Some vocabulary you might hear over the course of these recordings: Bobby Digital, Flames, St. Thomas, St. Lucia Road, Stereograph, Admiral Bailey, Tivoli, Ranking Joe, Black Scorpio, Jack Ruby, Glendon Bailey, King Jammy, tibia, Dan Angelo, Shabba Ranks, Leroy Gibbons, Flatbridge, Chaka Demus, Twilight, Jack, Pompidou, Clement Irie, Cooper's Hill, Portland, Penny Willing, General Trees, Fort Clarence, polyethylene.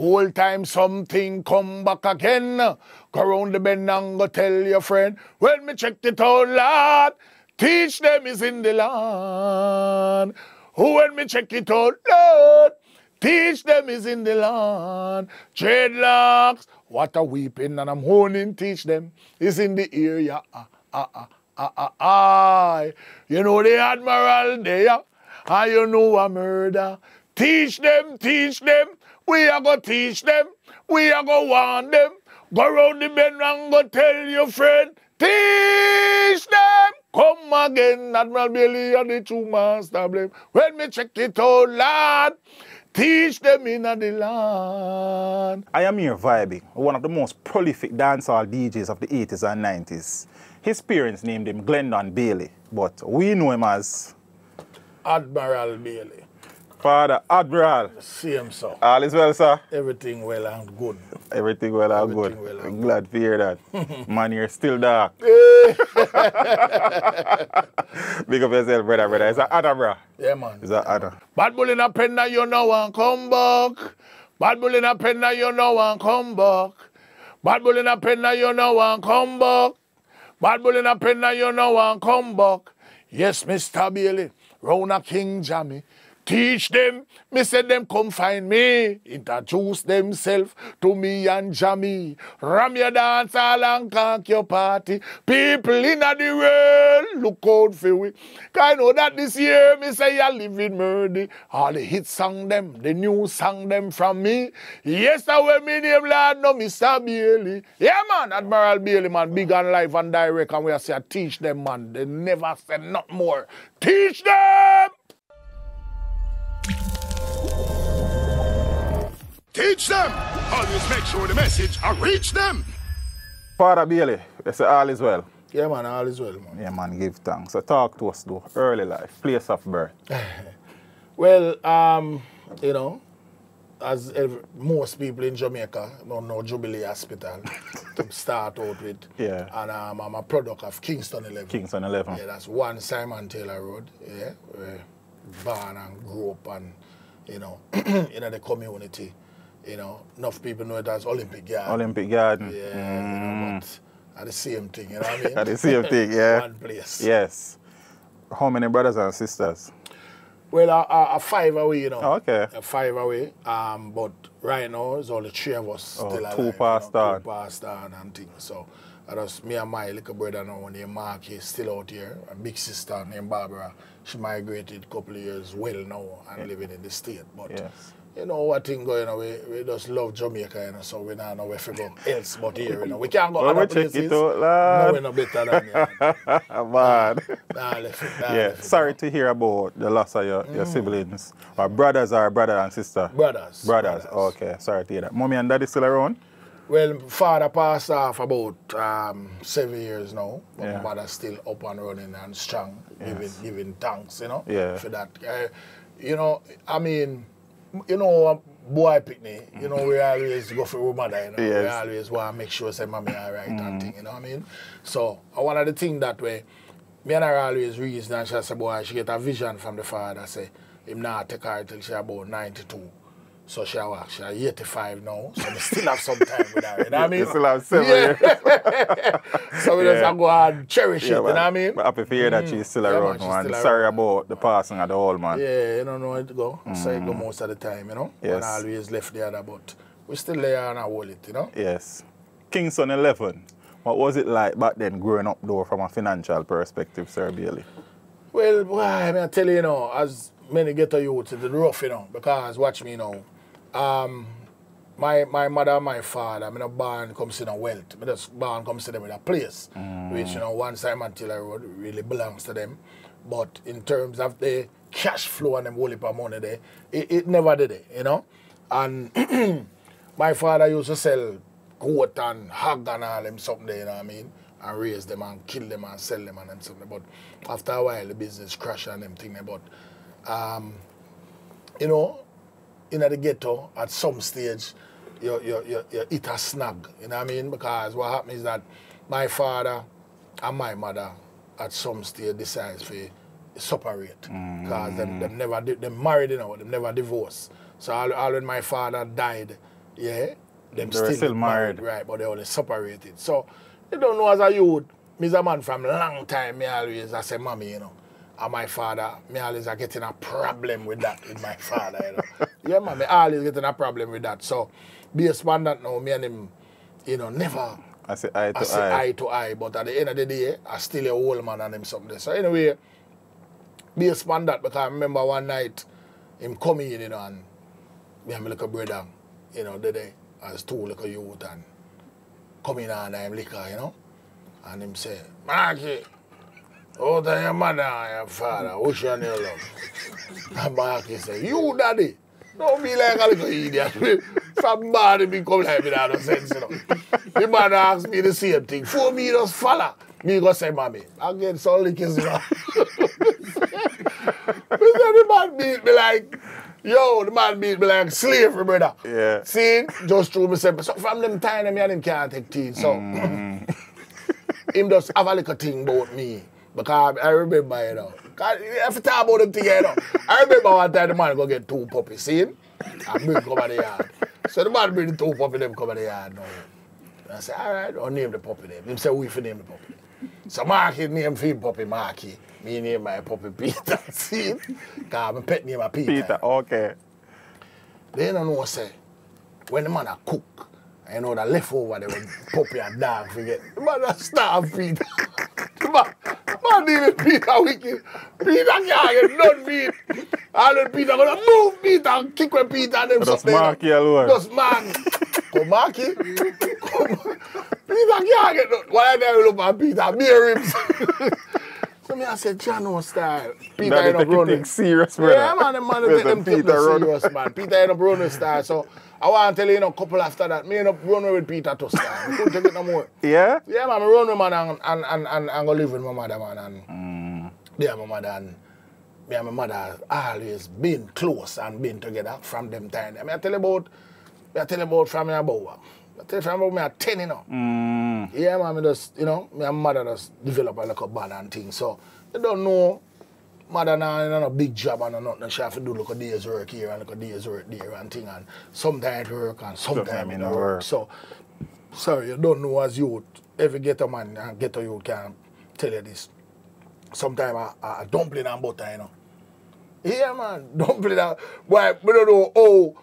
Whole time something come back again. Go round the bend and go tell your friend. When me check it out, Lord, teach them is in the land. When me check it out, Lord, teach them is in the land. Dreadlocks, what a weeping and I'm honing, teach them is in the area. You know the Admiral there, and you know a murder. Teach them, we are going to teach them, we are going to warn them. Go round the bend and go tell your friend, teach them. Come again, Admiral Bailey and the two master blame. When me check it out, lad, teach them in the land. I am here vibing, one of the most prolific dancehall DJs of the 80s and 90s. His parents named him Glendon Bailey, but we know him as Admiral Bailey. Father, Admiral. See him, sir. All is well, sir? Everything well and good. Everything well and good. Well I'm glad to hear that. Man, you're still dark. Big up yourself, brother, brother. It's an honor, bro. Yeah, man. It's an honor. Bad bull in a pen now, you know, and come back. Bad bull in a pen now, you know, and come back. Bad bull in a pen now, you know, and come back. Bad bull in a pen now, you know, and come back. Yes, Mr. Bailey, round a King Jammy. Teach them, me said them come find me. Introduce themselves to me and Jammy. Ram your dance all and conk your party. People in the world, look out for we. I know that this year, me say I live in murder. All the hits sang them, the new sang them from me. Yes, I will me name lad, no Mr. Bailey. Yeah man, Admiral Bailey man, big and live and direct. And we say teach them man, they never said not more. Teach them! Teach them! Always make sure the message reach them! Father Bailey, they say all is well. Yeah man, all is well man. Yeah man, give thanks. So talk to us though, early life, place of birth. Well, you know, as most people in Jamaica don't know Jubilee Hospital to start out with. Yeah. And I'm a product of Kingston 11. Kingston 11. Yeah, that's one Simon Taylor Road. Yeah. Born and grew up and, you know, in the community. You know, enough people know it as Olympic Garden. Olympic Garden. Yeah, you know, but at the same thing, you know what I mean? At the same thing, yeah. One place. Yes. How many brothers and sisters? Well, five away, you know. Oh, okay. Five away. But right now, it's only three of us still alive. Two past down. Two past down and things. So, that's me and my little brother now, named Mark, he's still out here. A big sister named Barbara. She migrated a couple of years well now and living in the state. But you know what thing going on, we just love Jamaica, you know, so we don't know where to go else but here, you know. We can't go other places. Check it out, lad. No, we're no better than you. Bad. Yeah. Sorry to hear about the loss of your siblings. Our brothers are brother and sister. Brothers. Brothers. Okay, sorry to hear that. Mommy and daddy still around? Well, father passed off about 7 years now, but mother's still up and running and strong, giving thanks, you know, for that. You know, I mean, you know, boy picnic, you know, we always go for mother, you know, we always want to make sure say mommy all right and thing, you know what I mean? So, one of the things that way, me and her always reason, and she say, boy, she get a vision from the father, say, him not take her till she about 92. So she actually 85 now, so we still have some time with her, you know what I mean? We still have 7 years. So we just go and cherish it, you know what I mean? But happy to hear that she's still around, man. Still sorry around, about the passing of the old man. Yeah, you don't know how it go. So it go most of the time, you know? Yes. And I always left the other, but we still there and I hold it, you know? Yes. Kingston 11, what was it like back then growing up, though, from a financial perspective, Sir Bailey? Well, boy, I mean, I tell you, you know, as many ghetto youths, it's rough, you know, because watch me, you know, my mother and my father, I mean, born comes in a wealth. I just born comes to them with a place, which, you know, one Simon Taylor Road really belongs to them. But in terms of the cash flow and them whole heap of money there, it never did it, you know? And my father used to sell goat and hog and all them something there, you know what I mean? And raise them and kill them and sell them and them something. But after a while, the business crashed and them thing there. But, you know, in the ghetto, at some stage, you eat a snag, you know what I mean? Because what happens is that my father and my mother, at some stage, decides to separate. Because they never married, you know, they never divorced. So all when my father died, yeah, them still married. Right, but they only separated. So, they don't know as a youth. Me's a man from long time, me always, I say, mommy, you know. And my father, me always are getting a problem with that with my father, you know. Yeah, mommy, always getting a problem with that. So, based on that now, me and him, you know, never... I say eye to eye. I say eye to eye, but at the end of the day, I still a old man and him something. So, anyway, based on that, because I remember one night, him coming in, you know, and me and my little brother, you know, they as two little youth and coming on him liquor, you know. And him say, Marky, what are your mother and your father? Which one you love? And Marky say, you daddy, don't be like a little idiot. Somebody become like me that no sense, you know. The man asked me the same thing. For me just follow. Me go say, mommy, I get some lickers, you know. The man beat me like, yo, the man beat me like slavery, brother. Yeah. See, just through myself. So from them time, me and him can't take tea. So, him just have a little thing about me. Because I remember, you know. If you talk about them thing, you know. I remember one time the man go get two puppies, see? And me come at the yard. So the man bring the two puppies, them come at the yard now. And I say, all right, I'll name the puppy name. Him say, we for name the puppy. So Marky name for him puppy Marky. Me name my puppy Peter, see? Because my pet name is Peter. Peter, okay. They don't know, say, when the man a cook, you know, the leftover, they will puppy and dog forget. The man a starve Peter. The man name is Peter Wicked. Peter can't get none meat. And then Peter going to move Peter and kick with Peter and them something. Just Marky alone. Just Marky. Come Marky. Come Peter can't get none. Why do you look at Peter? Mere him. So me I said, Jano style. Peter ain't up running. Serious, brother. Yeah, man, the man take them Peter serious, man. Peter ain't up running style. So I want to tell you, you know, a couple after that, me end up running with Peter to style. I couldn't take it no more. Yeah? Yeah, man, I run with man and go live with my mother, man. And yeah, my mother and me and my mother always been close and been together from them time. I mean, I tell you about from me about. I tell you from about me at 10, you know. Yeah, man, me just, you know, my mother just develop a little band and things. So, you don't know, mother now, you know, no big job and nothing. She have to do like a day's work here and like a day's work there and thing. And sometimes it work and sometimes it don't work. So, sorry, you don't know as youth. Every ghetto man and ghetto youth can tell you this. Sometimes a dumpling and butter, you know. Yeah, man, dumpling and... Why, we don't know, oh,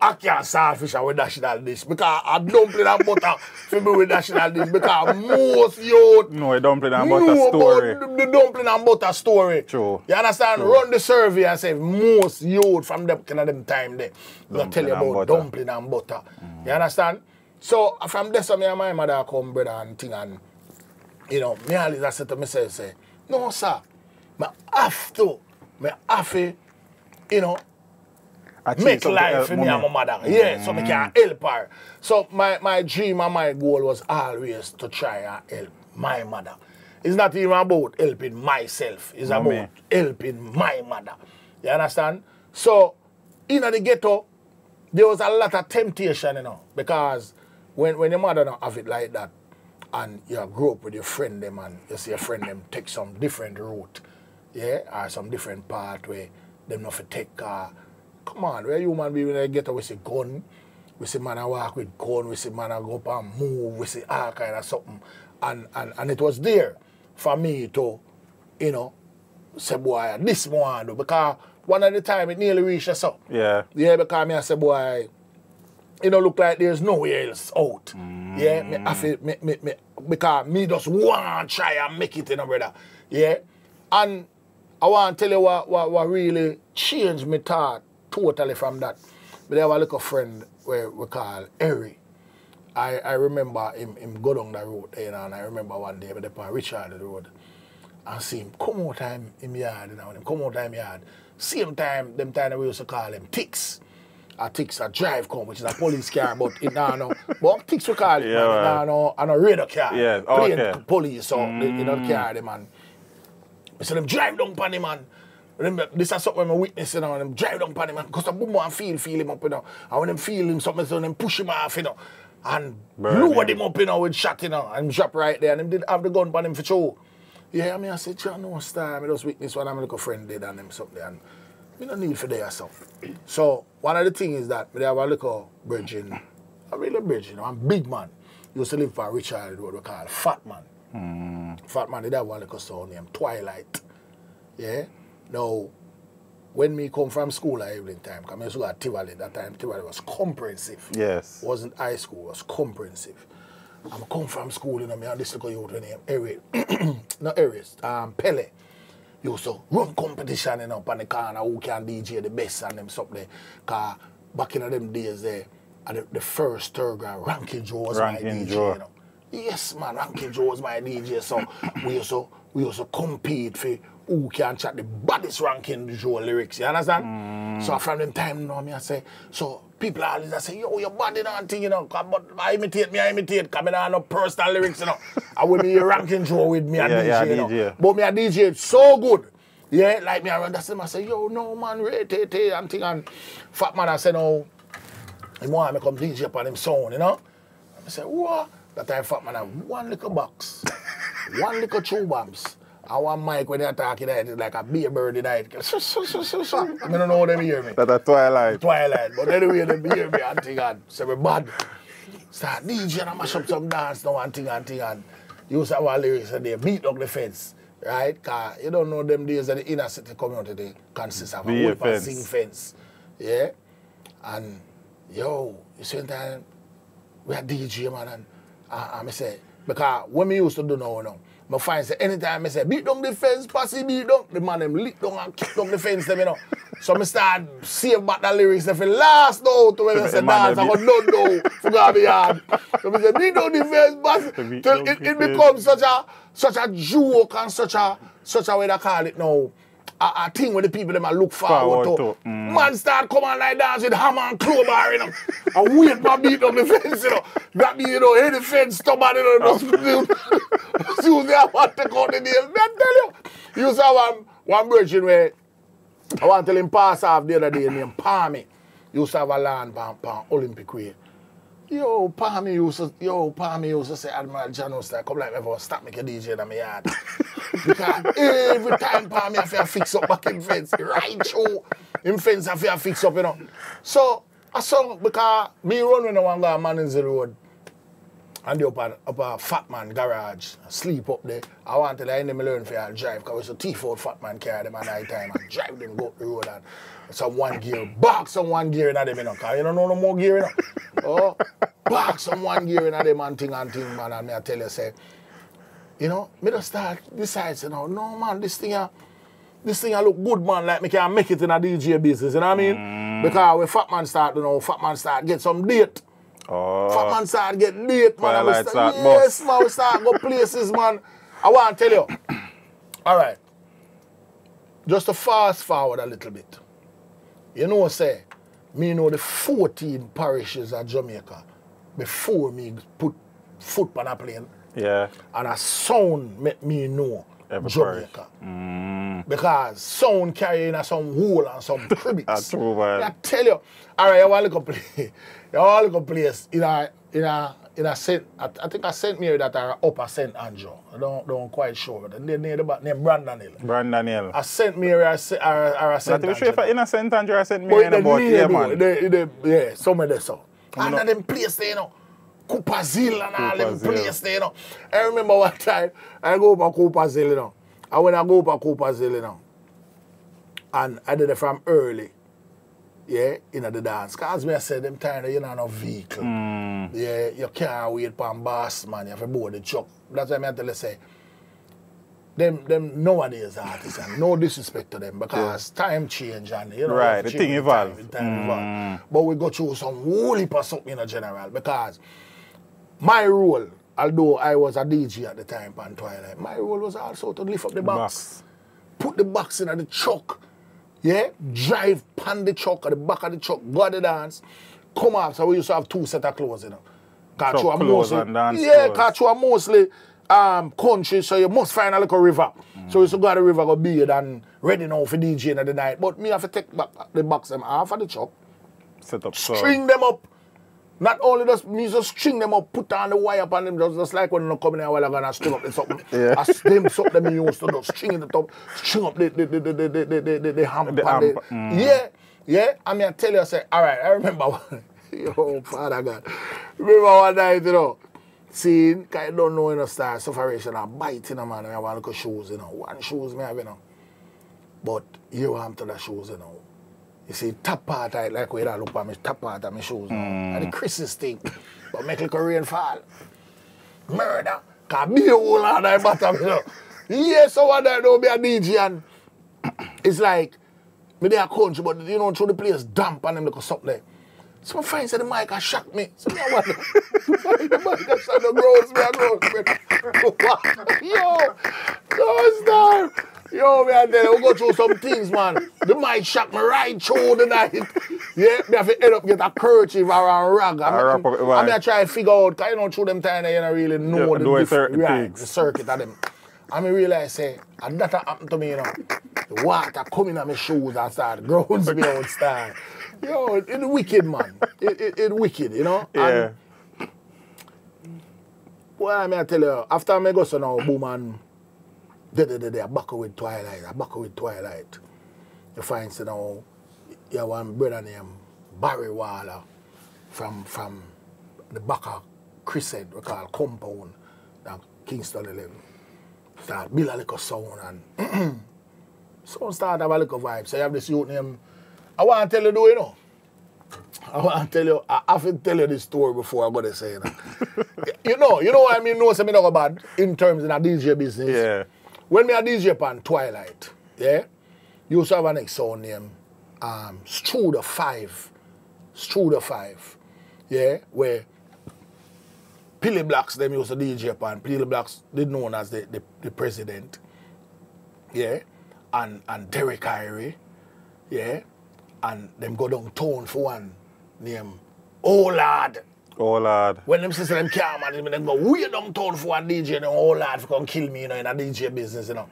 I can't selfish and we dash it all this. Because I don't play that butter for me with dash it all this. Because most youth... No, I don't play that butter story. The dumpling and butter story. True. You understand? True. Run the survey and say most youth from them kind of them time there. They'll tell you about dumpling and butter. You understand? So from this time, me and my mother come, brother, and thing. And, you know, me always I said to myself, say, no, sir, I have to, you know, make life for me and my mother. Yeah, so I can help her. So my dream and my goal was always to try and help my mother. It's not even about helping myself. It's about helping my mother. You understand? So, in the ghetto, there was a lot of temptation, you know, because when your mother don't have it like that, and you grow up with your friend them, and you see your friend them take some different route, yeah, or some different pathway, them not for take car. Come on, where human being when they get away with a gun, we see man walk with gun, we see man go up and move, we see all kind of something. And it was there for me to, you know, say boy, this one do, because one at the time it nearly reached us up. Yeah. Yeah, because me I say boy, you know, look like there's nowhere else out. Yeah, I feel, because me just want to try and make it, you know, brother. Yeah. And I want to tell you what really changed my thought. Totally from that. But I have a little friend where we call Irie. I remember him go down the road, you know, and I remember one day with the Richard the road and see him come out time in yard, you know, and him come out time yard. Same time, them time we used to call him Tix. A Tix a drive come, which is a police car, but it now no. But Tix we call it, yeah, man, no, and a radar car. Yeah, okay. Police or you know car them man. So them drive down pan him man. This is something I witness, you know, and them drive down upon him and because the boom and feel him up, you know. And when them feel him something, so them push him off, you know. And load him up, you know, with shot, you know, and drop right there. And them did have the gun upon him for sure. Yeah, I mean, I said, John, no star. I just witness what my little friend did and them something. And we don't need for there or something. So, one of the things is that we have a little virgin a real bitch, you know, I'm big man. Used to live for a rich child, what we call Fat Man. Fat Man, did have one little son named Twilight. Yeah? Now, when me come from school at evening time, because I used to go at Tivoli, that time Tivoli was comprehensive. Yes. It wasn't high school, it was comprehensive. I come from school, you know, me and this little youth named Eric, not Eric, Pele. Used to run competition, you know, on the corner, who can DJ the best and them stuff there. Because back in them days there, the first Stereograph, Ranking Joe was my DJ, you know. Yes, man, Ranking Joe was my DJ, so we also compete for who can chat the baddest Ranking Joe lyrics, you understand? So from them time, you know, me I say, so people always say, yo, your body don't think, you know, but I imitate, because I don't know personal lyrics, you know. I will be Ranking Joe with me, a DJ, you know. But me a DJ, so good. Yeah, like me, I run that I say, yo, no, man, I'm thinking, and Fat Man, I say, no, he want me come DJ up on him sound, you know? I say, what? That time Fat Man have one little box, one little chew bombs, and one mic when they attack it, it's like a beer bird in it. I don't know how they hear me. That's a Twilight. Twilight, but anyway, they hear me and thing and say, we're bad. Start DJ and I mash up some dance now and thing and use our lyrics and they beat up the fence. Right? Because you don't know them days that the inner city community they consist of a whole sing fence. Yeah? And yo, you see time we are DJ man and I say, because when we used to do now, I find say anytime I say beat down the fence, passy beat down, the man them lick down and kick down the fence them, you know. So I start save back the lyrics if last though to when I say dance, I go don't know for Gabby hard. So I say beat down the fence, passy till it becomes such a joke and such a way they call it now. A thing where the people them look forward to. Man start come on like dance with hammer and crowbar, you know. And wait for beat on the fence, you know. That means, you know, hit the fence, stubborn, you know. You see, I want to take out the nail. I tell you. You saw one version where I want to tell him pass off the other day named Palmy. You saw a land pan Olympic Way. Yo, Palmy used to say, Admiral John Oster, come like me for stop make a DJ in my yard. Because every time Palmy have to fix up back in fence, right show, him fence have to fix up, you know. So, I saw, because me run when I want to go man in the road, and they up a Fat Man garage, sleep up there. I want to learn them learn for drive, because we used to T4 Fat Man carry them at night time and drive them go up the road and some one gear, box on one gear in them, you know, because you don't know no more gear, you know. Oh, box on one gear in them and thing, man, and me I tell you, say, you know, me just start decide, you know, no, man, this thing I look good, man, like me can make it in a DJ business, you know what I mean? Because when Fat Man start, you know, Fat Man start get some date. Oh. Fat Man start get late, man. We start go places, man. I want to tell you. All right. Just to fast forward a little bit. You know, say, me know the 14 parishes of Jamaica before me put foot on a plane. Yeah. And a sound made me know Jamaica. Because sound carrying some hole and some cribbits. That's true, man. I tell you. All right, I want to go play. All the place in a St. I think I St. Mary that are up at St. Andrew. I don't quite sure. Near Brandon Hill. Brandon Hill. I St. Mary or St. Andrew. Sure if I in a St. Andrew or St. Mary about here, man. Yeah, some of them so. And them place there, you know. Cooper's Hill and all them place there, you know. I remember one time I go up to Cooper's Hill, you know. And when I go up to Cooper's Hill, you know, and I did it from early. Yeah, in the dance. Cause me I said them time you know no vehicle. Yeah, you can't wait for a bus, man, you have to board the truck. That's why I tell you say them nowadays artists and no disrespect to them because time change and you know. Right, the thing evolves. But we go through some whole heap of something in general because my role, although I was a DJ at the time on Twilight, my role was also to lift up the box. Put the box in the truck. Yeah, drive pan the truck, at the back of the truck, go to the dance, come up. So we used to have two set of clothes, you know. Truck clothes mostly, and dance yeah, because you are mostly country, so you must find a little river. So we used to go to the river, go beard and ready now for DJing at the night. But me have to take back the box them half of the truck, set up, string them up. Not only does me just string them up, put on the wire upon them, just like when you come in a while ago and I string up the something. Something you used to do, string it up, string up the hamp. Yeah, I mean, I tell you, I say, all right, I remember Yo, Father God. Remember one night, you know, seeing, because you don't know, you know, start sufferation and biting, you know, man. I want to look at shoes, you know. One shoes, I have, you know. But you have to the shoes, you know. You see, top part, I like where I look at my top part of my shoes. Mm. And the Christmas thing. But make like a rain fall. Murder. Because me, the whole hand I bottom, you know. Yes, so one day I don't be a DJ and it's like, me they a country, but you know, through the place damp and them look something there. So my friend said the mic has shocked me. So me I want the mic has shocked the gross, me a gross. Yo, don't start. Yo, me and then we go through some things, man. The mic shocked me right through the night. Yeah, me have to end up get a kerchief or a rag. I'm gonna try to figure out, cause you know, through them time you don't really know yeah, the different right, the circuit of them. And I realize, say, and that happened to me, you know. The water coming out my shoes and start groans me outside. Yo, it's wicked, man. It's wicked, you know? Yeah. And, well, I mean, I tell you, after I go so now, boom, and I back with Twilight. I back with Twilight. You find, you know, you one brother named Barry Waller from the back of Crescent, we call Compound, Kingston 11. Start build a little sound and sound start have a little vibe. So you have this youth name. I want to tell you though, you know. I want to tell you, I have to tell you this story before I go to say that. You know what I mean? No, something about in terms in a DJ business. Yeah. When me a DJ pan Twilight, yeah, you used to have an next sound name, Struder 5, yeah, where Pilly Blacks, them used to DJ pan. Pilly Blacks, they known as the president. Yeah. And Derek Kyrie. Yeah. And them go downtown for one named Oh Lad. When them sisters them come and them go, we downtown for one DJ and Oh Lad for come kill me, you know, in a DJ business, you know.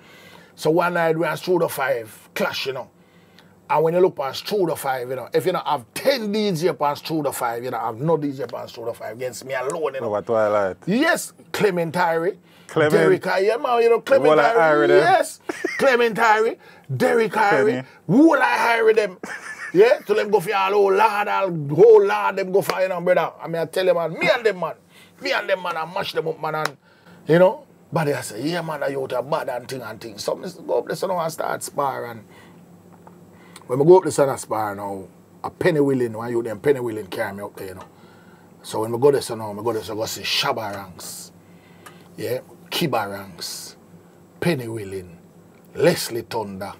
So one night we had Struder 5 clash, you know. And when you look past Struder 5, you know, if you don't have 10 DJ past Struder 5, you don't have no DJ past Struder 5 against me alone, you know. What Twilight? Yes, Clement Irie. Derek Kyrie, yeah, man, you know, Clement Irie. Yes, Clement Irie, Derek Kyrie, Wool I Irie them. Yeah, so them go for all whole lad, them go for, you know, brother. I mean, I tell them, man, me and them, man, I mash them up, man, and, you know. But I say, yeah, man, I out a bad and thing. So I go up there, so now I start sparring. When I go up the Sun Aspire now, a Penny Willing, when you them Penny Willing carry me up there, you know. So when I go there, so now, I go see Shabba Ranks, yeah, Kiba Ranks, Penny Willing, Leslie Thunder,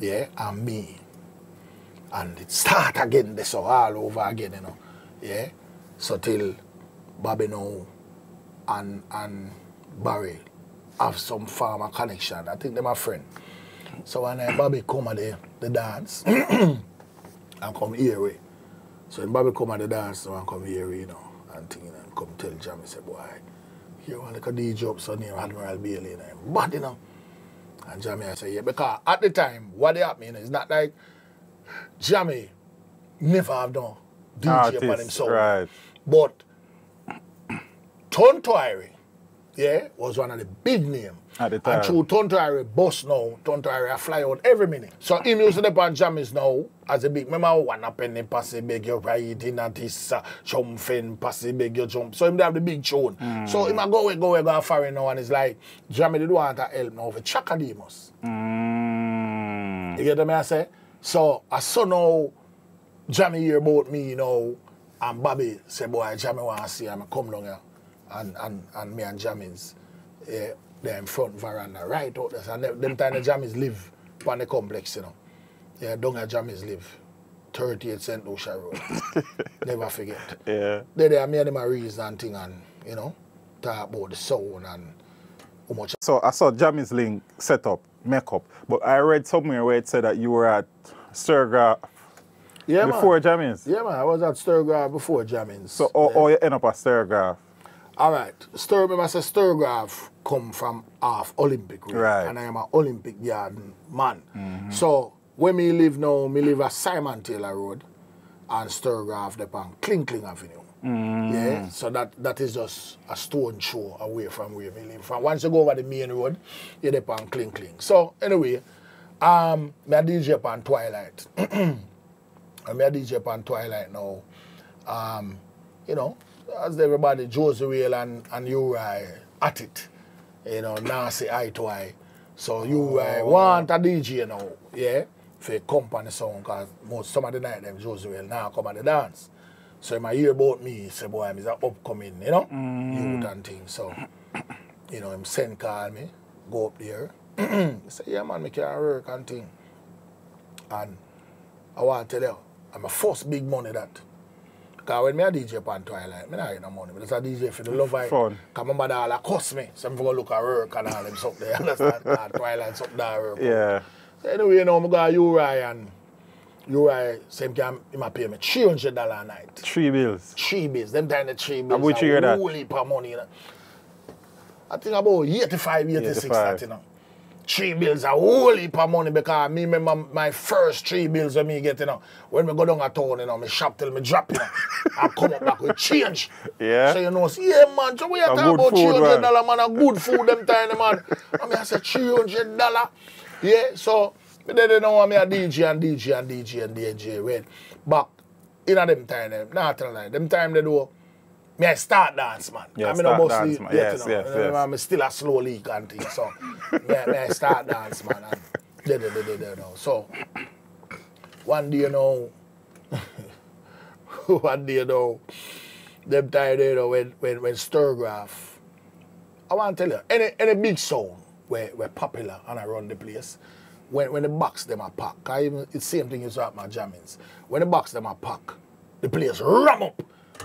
yeah, and me. And it start again, this so all over again, you know, yeah. So till Bobby now and Barry have some farmer connection. I think they're my friend. So when Bobby come at the dance and come here, way. So when Bobby come at the dance and come here, you know, and thing, you know, and come tell Jammy, say, boy, you want like a DJ up, so name Admiral Bailey, you know, bad, you know. And Jammy, I say, yeah, because at the time, what they happened, you know, it's not like Jammy never have done DJ by himself. Right. But Tonto Irie, yeah, was one of the big names. And through Tonto Irie boss now, Tonto Irie fly out every minute. So him using the pan jammies now as a big remember one up and pass a big your ride in and this jumping, pass a big your jump. So him they have the big tune. Mm. So him go away, foreign now and it's like Jammy did want to help now for Chaka Demus. Mm. You get what I say? So I saw now Jammy hear about me, you know, and Bobby say, boy, Jammy wanna see him come down here. And me and Jammins. Yeah. They're in front veranda, right out there. And them time the Jammies live on the complex, you know. Yeah, down at Jammies live. 38 St. Lucia Road. Never forget. Yeah. They are me and my reason thing and, you know, talk about the sound and how much. So I saw Jammies link set up, makeup. But I read somewhere where it said that you were at Stereograph before Jammies. Yeah, man, I was at Stereograph before Jammies. So or you end up at Stereograph. Alright, remember I said Stereograph come from half Olympic Way, right? And I am an Olympic Garden man. Mm-hmm. So where me live now, me live at Simon Taylor Road and Stereograph upon Kling Kling Avenue. Mm-hmm. Yeah, so that is just a stone throw away from where me live from. Once you go over the main road, you're upon Kling Kling. So anyway, me a DJ upon Twilight. I'm a DJ upon Twilight now. you know, as everybody, Josey Wales and Uri at it, you know, Nancy eye to eye. So Uri want a DJ now, yeah, for a company song, because most some of the night them Josey Wales now come at the dance. So my hear about me, say boy, I'm an upcoming, you know, youth and things. So, you know, him send call me, go up there. Say, yeah man, I can work and thing. And I want to tell you, I'm a first big money that. Because when I DJ pan Twilight, I don't get no money. But it's a DJ for the love of it. Because my mother all cost me. So I'm going to look at work and all them stuff there. Understand? Twilight something there work. Yeah. So anyway, you know, I got Uri and Uri, same time, he pay me $300 a night. Three bills. Them time the $3 bills. And which year that? Whole heap of money, you know. I think about 85, 86 that, you know. $3 bills, a whole heap of money, because me remember my first $3 bills when me get, you know, when me go down at town, you know, me shop till me drop, you know, I come up back with change. Yeah. So you know, say, yeah man, so we are talking about $300, man, a good food them time, man. I mean, I said $300, yeah, so, but then you know, I'm a DJ, right? Back in them time, not tonight, them time they do, I start dance, man. Yeah, I mean, start dance, man. Yes. I'm still a slow leak and things, so I start dance, man. And so, one day, you know, them time, you know, when Stereograph, I want to tell you, any big sound were popular and around the place, when the box them are packed, it's the same thing is at my jammings. When the box them are packed, the place ram up.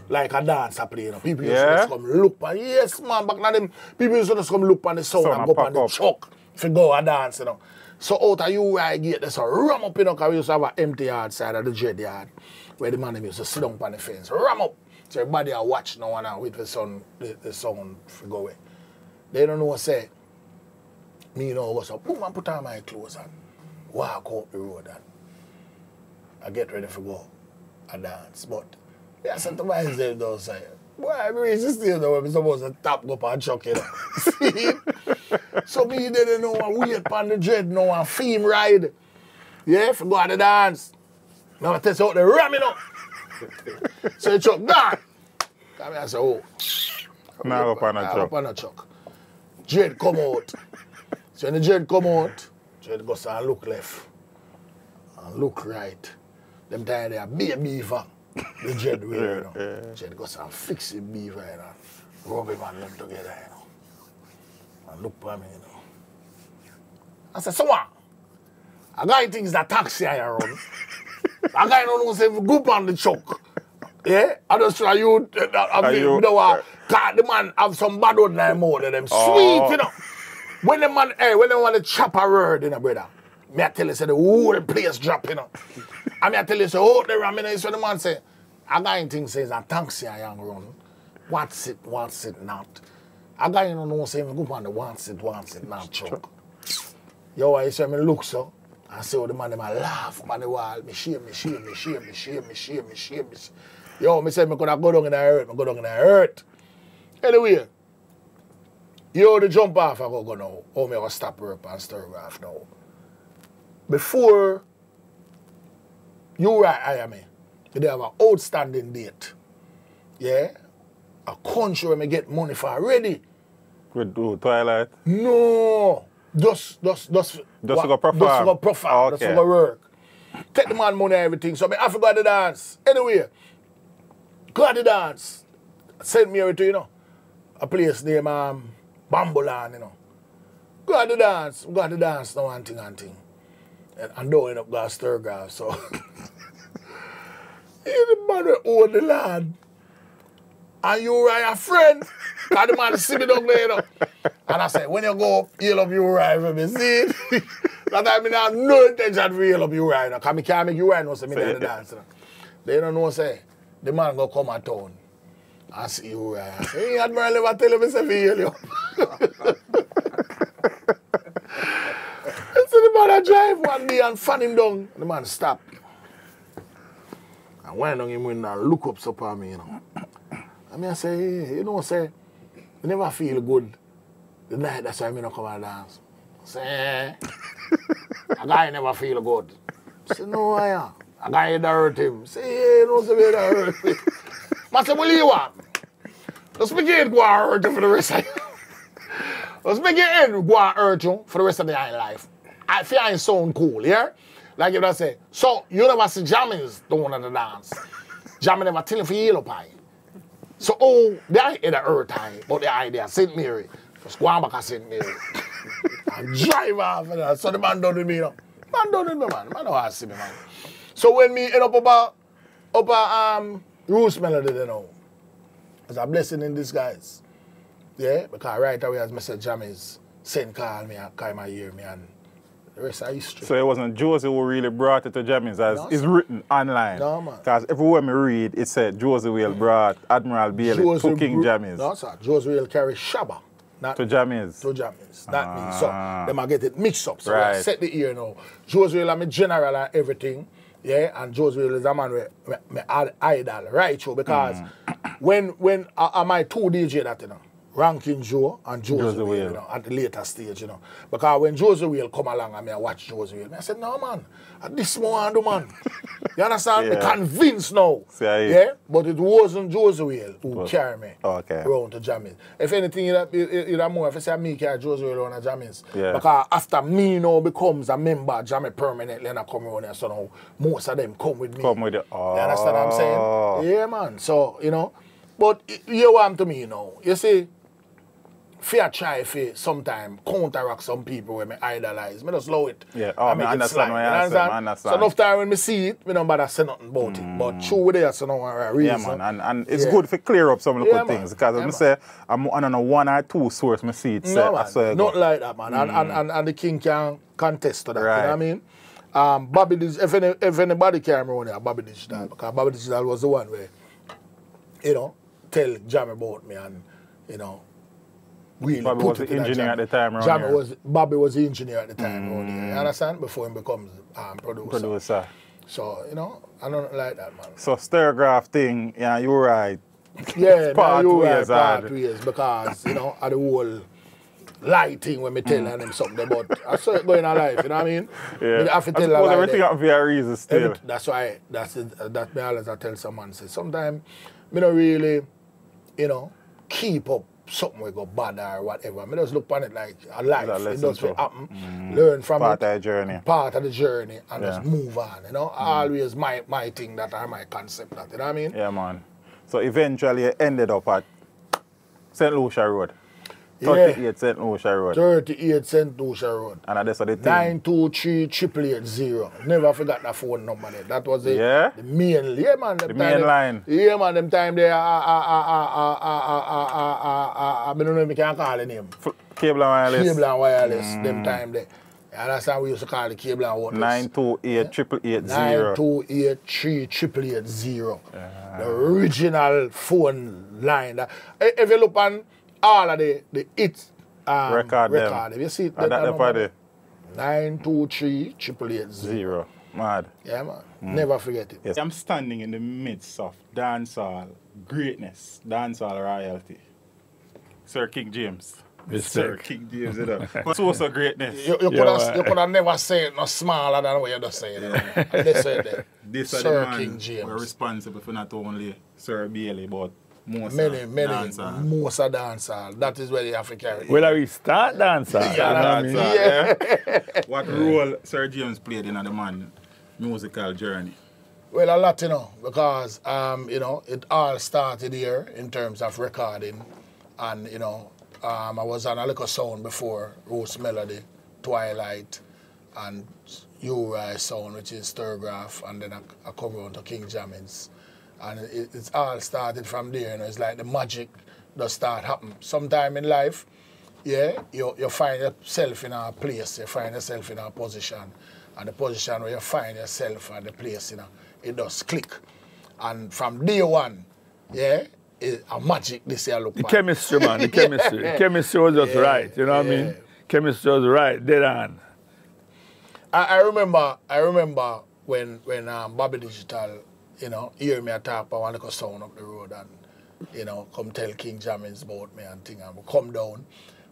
Like a dancer playing. You know. People used to just come look and yes man, back now them people used to just come look on the sound and go up on the truck to go and dance, you know. So out of Uri gate they so ram up, you know, because we used to have an empty yard side of the dread yard where the man them used to sit down on the fence. Ram up. So everybody are watching now and wait for the sound to go away. They don't know what say. Me you know what's up, boom, and put on my clothes and walk up the road and I get ready for go and dance. But yeah, sometimes they don't say, boy, I resist you know, I'm supposed to tap up and chuck it up. So me didn't know I wait upon the dread now and theme ride. Yeah, for go to the dance. Now I test out the ramming up. So you chuck down. I say, oh. Now up on a chuck. Up on a chuck. Dread come out. So when the dread come out, dread goes and look left. And look right. Them time they are baby fan. The dread way, you know. Dread goes and fix the beaver, you know. Rub him and them together, you know. And look at me, you know. I said, someone, a guy thinks that taxi I run. A guy don't know say group on the choke. Yeah? I just try you, you know, the man have some bad old name more than them. Sweet, you know. When the man, hey, when they want to chop a word, you know, brother. Me I tell you, say, the whole place drop, you know. And I tell you, say, oh, the ramen is what the man say. A guy in thing says, and thanks I am run. What's it not? A guy in no saying, go on the wants it not choke. Yo, I say, me look so. I say, oh, the man, I laugh, man, the wall. Me shame. Yo, me say, me could have go down in the earth, Anyway, yo, the jump off, I go now. Oh, me go stop her up and stir her off now. Before you right, I am. They have an outstanding date. Yeah? A country where me get money for already. With Twilight? No. Just to go perform. Just to go perform. Okay. Just to go work. Take the man money and everything. So I forgot to dance. Anyway, got the dance. St. Mary to, you know, a place named Bamboland, you know. Got the dance. Got the dance now and thing. And don't end up got Stereograph, so. The man will own the land. And Uri a friend. And the man see me down there, you know. And I said, when you go up, heal up Uri for me, see? That I mean, I have no intention to heal up Uri, you know. Because I can't make Uri know, so I don't dance, you know. They don't know, say, the man go come at town. I see Uri. I say, hey, Admiral, never tell him I say, heal you. So the man I drive one day and fan him down. The man stop. And went down him window and look up so far me, you know. And me I say, hey, you know, say, you never feel good. The night that's why me not come and dance. I say, hey, a guy never feel good. I say, no, I am. A guy that hurt him. I say, hey, you know, say, that hurt me. I said, what do you want? Let's begin Gua Urdu for the rest of Let's begin Gua Urdu for the rest of the life. I feel I ain't sound cool, yeah? Like if I say, so you never see Jammies doing the dance. Jammy never tell you for yellow pie. So oh, they ain't in the earth time, but the idea St. Mary. Just go on back to St. Mary. And drive off and that. So the man done with me, you know. Man done with me, man. Man don't want to see me, man. So when me end up about Roots Melody, you know, it's a blessing in disguise. Yeah, because right away as Mr. Jammies sent call me and call my ear me and the rest of history. So it wasn't Josey who really brought it to Jammies as no, it's written online. No, man. Because everywhere me read, it said Josey Wales brought Admiral Bailey to King Jammies. No, sir. Josey Wales carry Shabba. Not to Jammies. To Jammies. That means so. Them I get it mixed up. So right. I set the ear now. Josey Wales, I'm a general and everything. Yeah, and Josey Wales is a man with my idol, right? So because when I my two DJ that, you know, Ranking Joe and Josey Wales, you know, at the later stage, you know. Because when Josey Wales come along and me I watch Josey Wales, I said, no man, at this moment, man. You understand? Yeah. Me convinced now. Yeah? But it wasn't Josey Wales who carried me around to Jammies. If anything, it's more if I say me carry Josey Wales around to Jammies. Yeah. Because after me now becomes a member of Jammies permanently and I come around here, so now most of them come with me. Come with it. Oh. You understand what I'm saying? Yeah, man. So, you know. But you want to me, you know. You see, fear try to sometimes counteract some people when I idolize. I just love it. Yeah, oh, I understand what you're saying. So enough time when I see it, I don't bother say nothing about it. But true with it, so no reason. Yeah, man, and it's good to clear up some little things. Because when I say, I don't know, one or two sources I see it. No, man, not like that, man. And the king can contest to that, right. You know what I mean? Bobby Digital, if anybody can remember here, Bobby Digital, because Bobby Digital was the one where, you know, tell Jammy about me and, you know, really Bobby was the engineer at the time around Jammy here. Bobby was the engineer at the time around here, you understand? Before he becomes producer. So, you know, I don't like that, man. So, Stereograph thing, yeah, you're right. Yeah, part no, you're right, part 2 years, because, you know, at the whole light thing when me telling them something about, I saw it going on life, you know what I mean? Yeah. I have to tell them. Everything up via reason still. That's why, that's me always I tell someone, say, sometimes, me don't really, you know, keep up something will go bad or whatever. I just look on it like a life. It doesn't happen. Learn from part it. Part of the journey. Part of the journey and just move on, you know? Always my thing that are my concept, that, you know what I mean? Yeah, man. So eventually it ended up at St. Lucia Road. 38 St. Lucia Road. 38 St. Lucia Road. And that's what they think. 923-880. Never forgot that phone number there. That was the main, yeah, man. The main line. Yeah, man, them time there, I don't know if you can call the name. Cable and wireless. Cable and wireless, them time there. And that's how we used to call the cable and wireless. 928-880. 928-880. The original phone line. If you look on all of the hit record them. You see it? That number? 923-880. Mad. Yeah, man. Never forget it. Yes. I'm standing in the midst of dancehall greatness, dancehall royalty. Sir King James. Sir King James, you know. Source of greatness. You could have never said no smaller than what you just said. This is the man King James. We're responsible for not only Sir Bailey, but many most are dancehall. That is where they have to carry. Well, we start dancehall. What role Sir James played in the man musical journey? Well, a lot, you know, because you know, it all started here in terms of recording, and you know, I was on a little sound before Roots Melody, Twilight, and Uri sound, which is Stereograph, and then I come on to King Jammies. And it's all started from there, you know. It's like the magic does start happening. Sometime in life, yeah, you find yourself in a place, you find yourself in a position, and the position where you find yourself and the place, you know, it does click. And from day one, yeah, it's a magic this year look back. The chemistry, man, the chemistry. The chemistry was just right, you know what I mean? Chemistry was right, dead on. I remember when Bobby Digital, you know, hear me talk about one little sound up the road and, you know, come tell King Jammies about me and thing, and we come down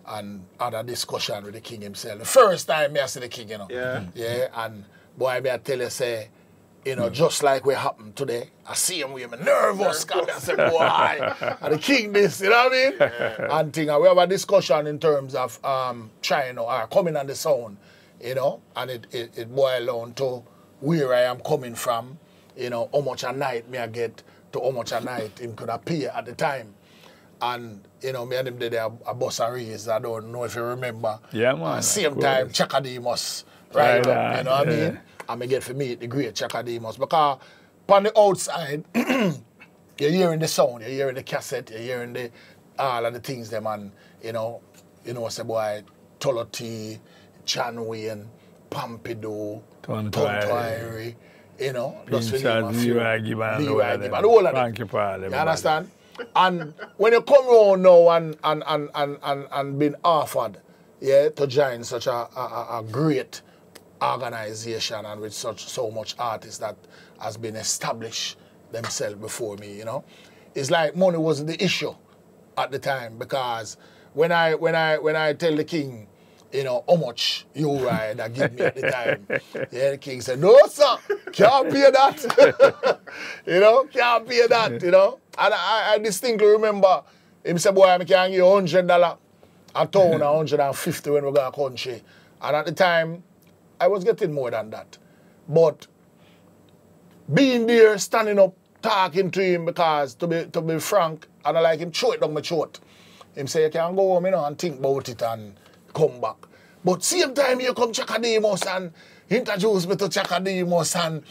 and had a discussion with the king himself. The first time I see the king, you know. Yeah. Yeah, and boy, I tell you, say, You know, just like what happened today. I see him with him nervous, and I say, boy, and the king this, you know what I mean? Yeah. And thing, and we have a discussion in terms of trying or coming on the sound, you know, and it boils down to where I am coming from, you know, how much a night me I get to how much a night him could appear at the time. And, you know, me and him did a bus and race, I don't know if you remember. Yeah, man. Same time, Chaka Demus, right up, you know what I mean? And I get to meet the great Chaka Demus. Because on the outside, you're hearing the sound, you're hearing the cassette, you're hearing the, all of the things them, and you know say boy, Toloti, Chanway, and Pompidou, Tontoiri, you know, those things. The whole of them. You understand? And when you come around now and been offered, yeah, to join such a great organization and with so much artists that has been established themselves before me, you know. It's like money wasn't the issue at the time, because when I tell the king, you know, how much you ride that give me at the time, yeah, the king said, no sir, can't pay that. You know, can't pay that, you know. And I distinctly remember him said, boy, I can give you $100 a town, $150 when we go to country. And at the time I was getting more than that. But being there, standing up, talking to him, because to be frank, I don't like him throw it down my throat. Him say, you can go home, you know, and think about it and come back. But same time you come Chaka Demus and introduce me to Chaka Demus, and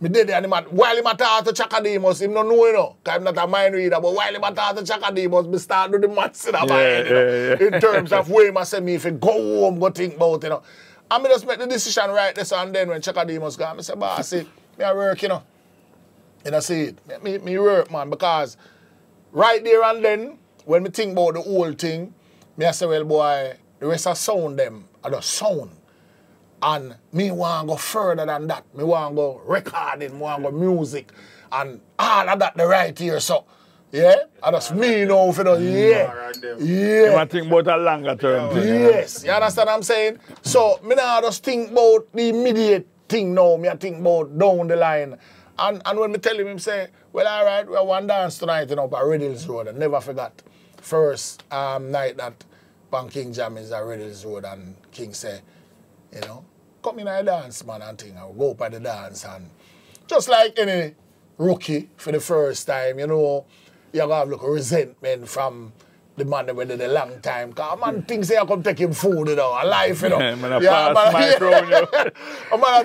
me did and him had, while he talk to Chaka Demus, him don't know, you know, because I'm not a mind reader, but while he talk to Chaka Demus, me start do the maths in my head, you know, in terms of way I say me if you go home, go think about, you know. And I just make the decision right this and then when Chaka Demus gone, I say, boss, see, me I work, you know. You know, see it. Me work, man, because right there and then, when me think about the whole thing, me I say, well, boy, the rest of sound them, I just sound. And me want to go further than that. Me want to go recording, me want to go music, and all of that the right here, so. Yeah, and that's me now, you know, yeah, yeah. I think about a longer term thing. Yes, you understand what I'm saying? So, me now just think about the immediate thing now, me I think about down the line. And when me tell him, say, well, all right, we have one dance tonight, you know, by Riddles Road, and never forgot. First night that Pan King Jammy is at Riddles Road, and King say, you know, come in and dance, man, and thing, I'll go up at the dance, and just like any rookie for the first time, you know, you have to look resentment from the man that went in a long time. Because a man thinks I come take him food, you know, a life, you know. Yeah, man, a man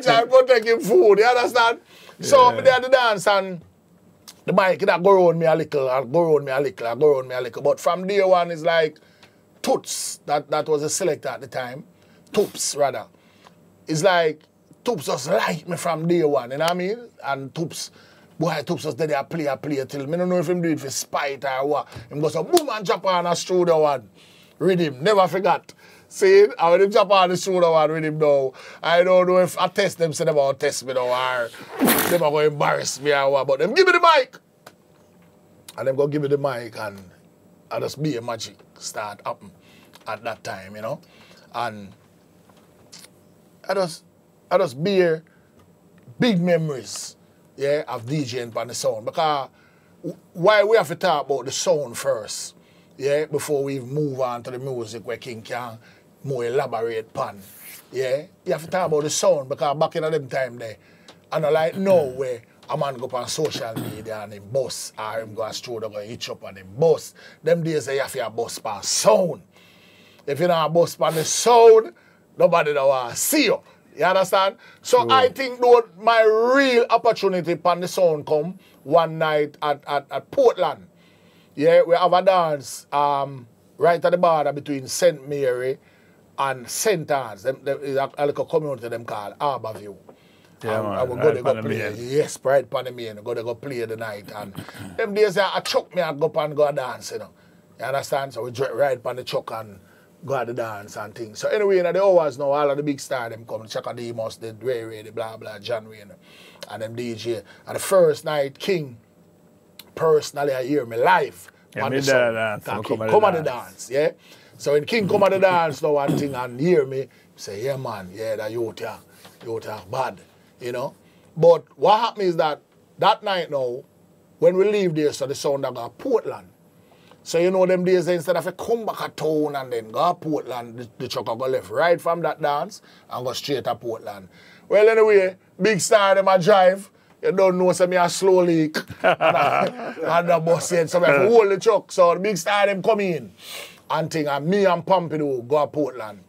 try to protect him food, you understand? Yeah. So I'm there at the dance and the mic that go around me a little, and go around me a little, and go around me a little. But from day one, it's like Toots, that was a selector at the time. Toops, rather. It's like Toops just like me from day one, you know what I mean? And Toops. Boy, Toops was there, I play till me don't know if him do it for spite or what. Him go so boom and drop on a through the one. Rhythm, never forgot. See, I when him drop on the through the one rhythm now. I don't know if I test them, say they won't test me now or they go embarrass me or what. But them give me the mic. And them go give me the mic and I just be a magic start happen at that time, you know. And I just bear big memories. Yeah, of DJing on the sound. Because why we have to talk about the sound first, yeah, before we move on to the music where King can more elaborate upon. Yeah, you have to talk about the sound because back in them time there, I don't like no way a man go up on social media and him bus or him go on stroll and go hitch up on him bus. Them days they have to bus pan sound. If you don't bus pan the sound, nobody don't want to see you. You understand? So sure. I think though my real opportunity pan the sound come one night at Portland. Yeah, we have a dance right at the border between St. Mary and St. Anne's. Them, a little community them called Arborview. Yeah, and, man, and we go right there go play. Yes, right pan the main. Go there go play the night. And them days I chuck me and go up and go dance, you know. You understand? So we ride pan the chuck and go at the dance and things. So anyway, you know, the hours now, all of the big stars, them come, Chaka Demus, the Ray Ray, the blah blah, John Wayne, you know, and them DJ. And the first night, King, personally, I hear me live. Yeah, me there dance. Come at the dance, yeah? So when King come at the dance now and thing and hear me, say, yeah man, yeah, that youth, yeah, bad, you know? But what happened is that that night now, when we leave there, so the sound that got Portland. So you know them days, instead of a come back at town and then go to Portland, the Chaka go left right from that dance and go straight to Portland. Well, anyway, Big Star, them a drive. You don't know, so me a slow leak. And the bus said, so I have to hold the truck. So the Big Star, them come in. And thing, and me and Pompidou go to Portland.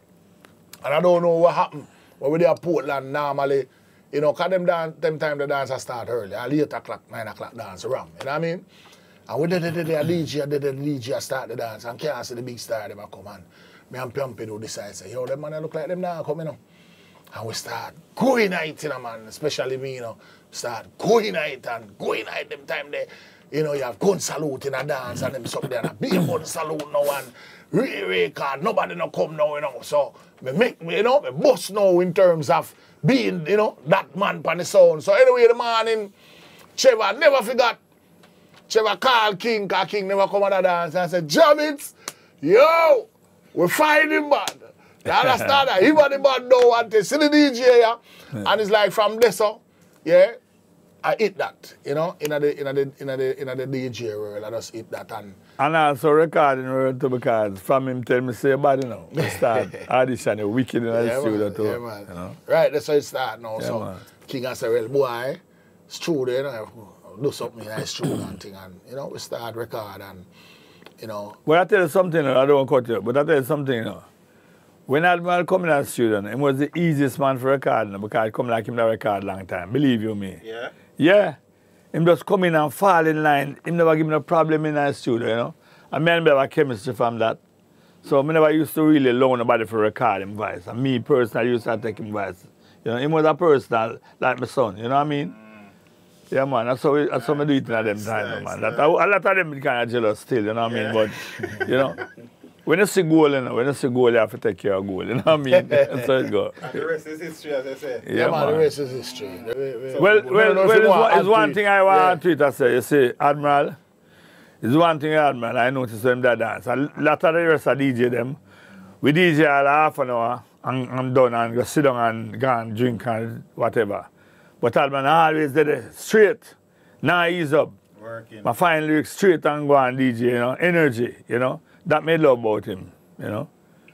And I don't know what happened. When we there at Portland normally, you know, because them time the dancer start early. At 8 o'clock, 9 o'clock dance around. You know what I mean? And we did the DJ start the dance and can't see the Big Star them a come on. Me and Pompidou decide, say, yo, them man look like them now coming up. And we start going night, you know, man, especially me, you know, start going night them time there. You know, you have gun salute in a dance and them something there and a big gun salute now and really card, nobody no come now, you know. So me make me, you know, me bust now in terms of being, you know, that man pan the sound. So anyway, the morning, Trevor never forgot. Trevor called King, because King never come on the dance and said, Jammit, yo, we find him bad. You understand that? He was the bad now and they see the DJ here. Yeah. And it's like from this on, yeah, I eat that, you know, in the DJ world, I just eat that. And also recording world too, because from him tell me, say bad, you know, we start auditioning, wicked in the studio too. Yeah, man. You know? Right, that's how it starts now. Yeah, so man. King and say, well, boy, it's true there, you know. Do something nice, true and thing, and you know, we start record and you know. Well, I tell you something, I don't cut you, but I tell you something, you know. When Admiral come in as student, he was the easiest man for recording, you know, because he come like him to record long time, believe you me. Yeah. Yeah. Him just come in and fall in line, him never give me no problem in the studio, you know. And me and me have a chemistry from that. So me never used to really loan nobody for record him voice. And me personally used to take him voice. You know, him was a personal like my son, you know what I mean? Yeah, man, that's how we do it in them time, man. That, a lot of them be kind of jealous still, you know what I mean? But, you know, when you see goal, you know, when you see goal, you have to take care of goal, you know what I mean? So it goes. And the rest is history, as I say. Yeah, yeah, man, the rest is history. Well, it's one thing I want to say, you see, Admiral, it's one thing, Admiral, I noticed them that dance. A lot of the rest of DJ them, we DJ all half an hour, and I'm done, and go sit down and go and drink and whatever. But Adman always did it straight. Now he's up. Working. My fine lyrics straight and go on DJ, you know. Energy, you know. That made love about him, you know.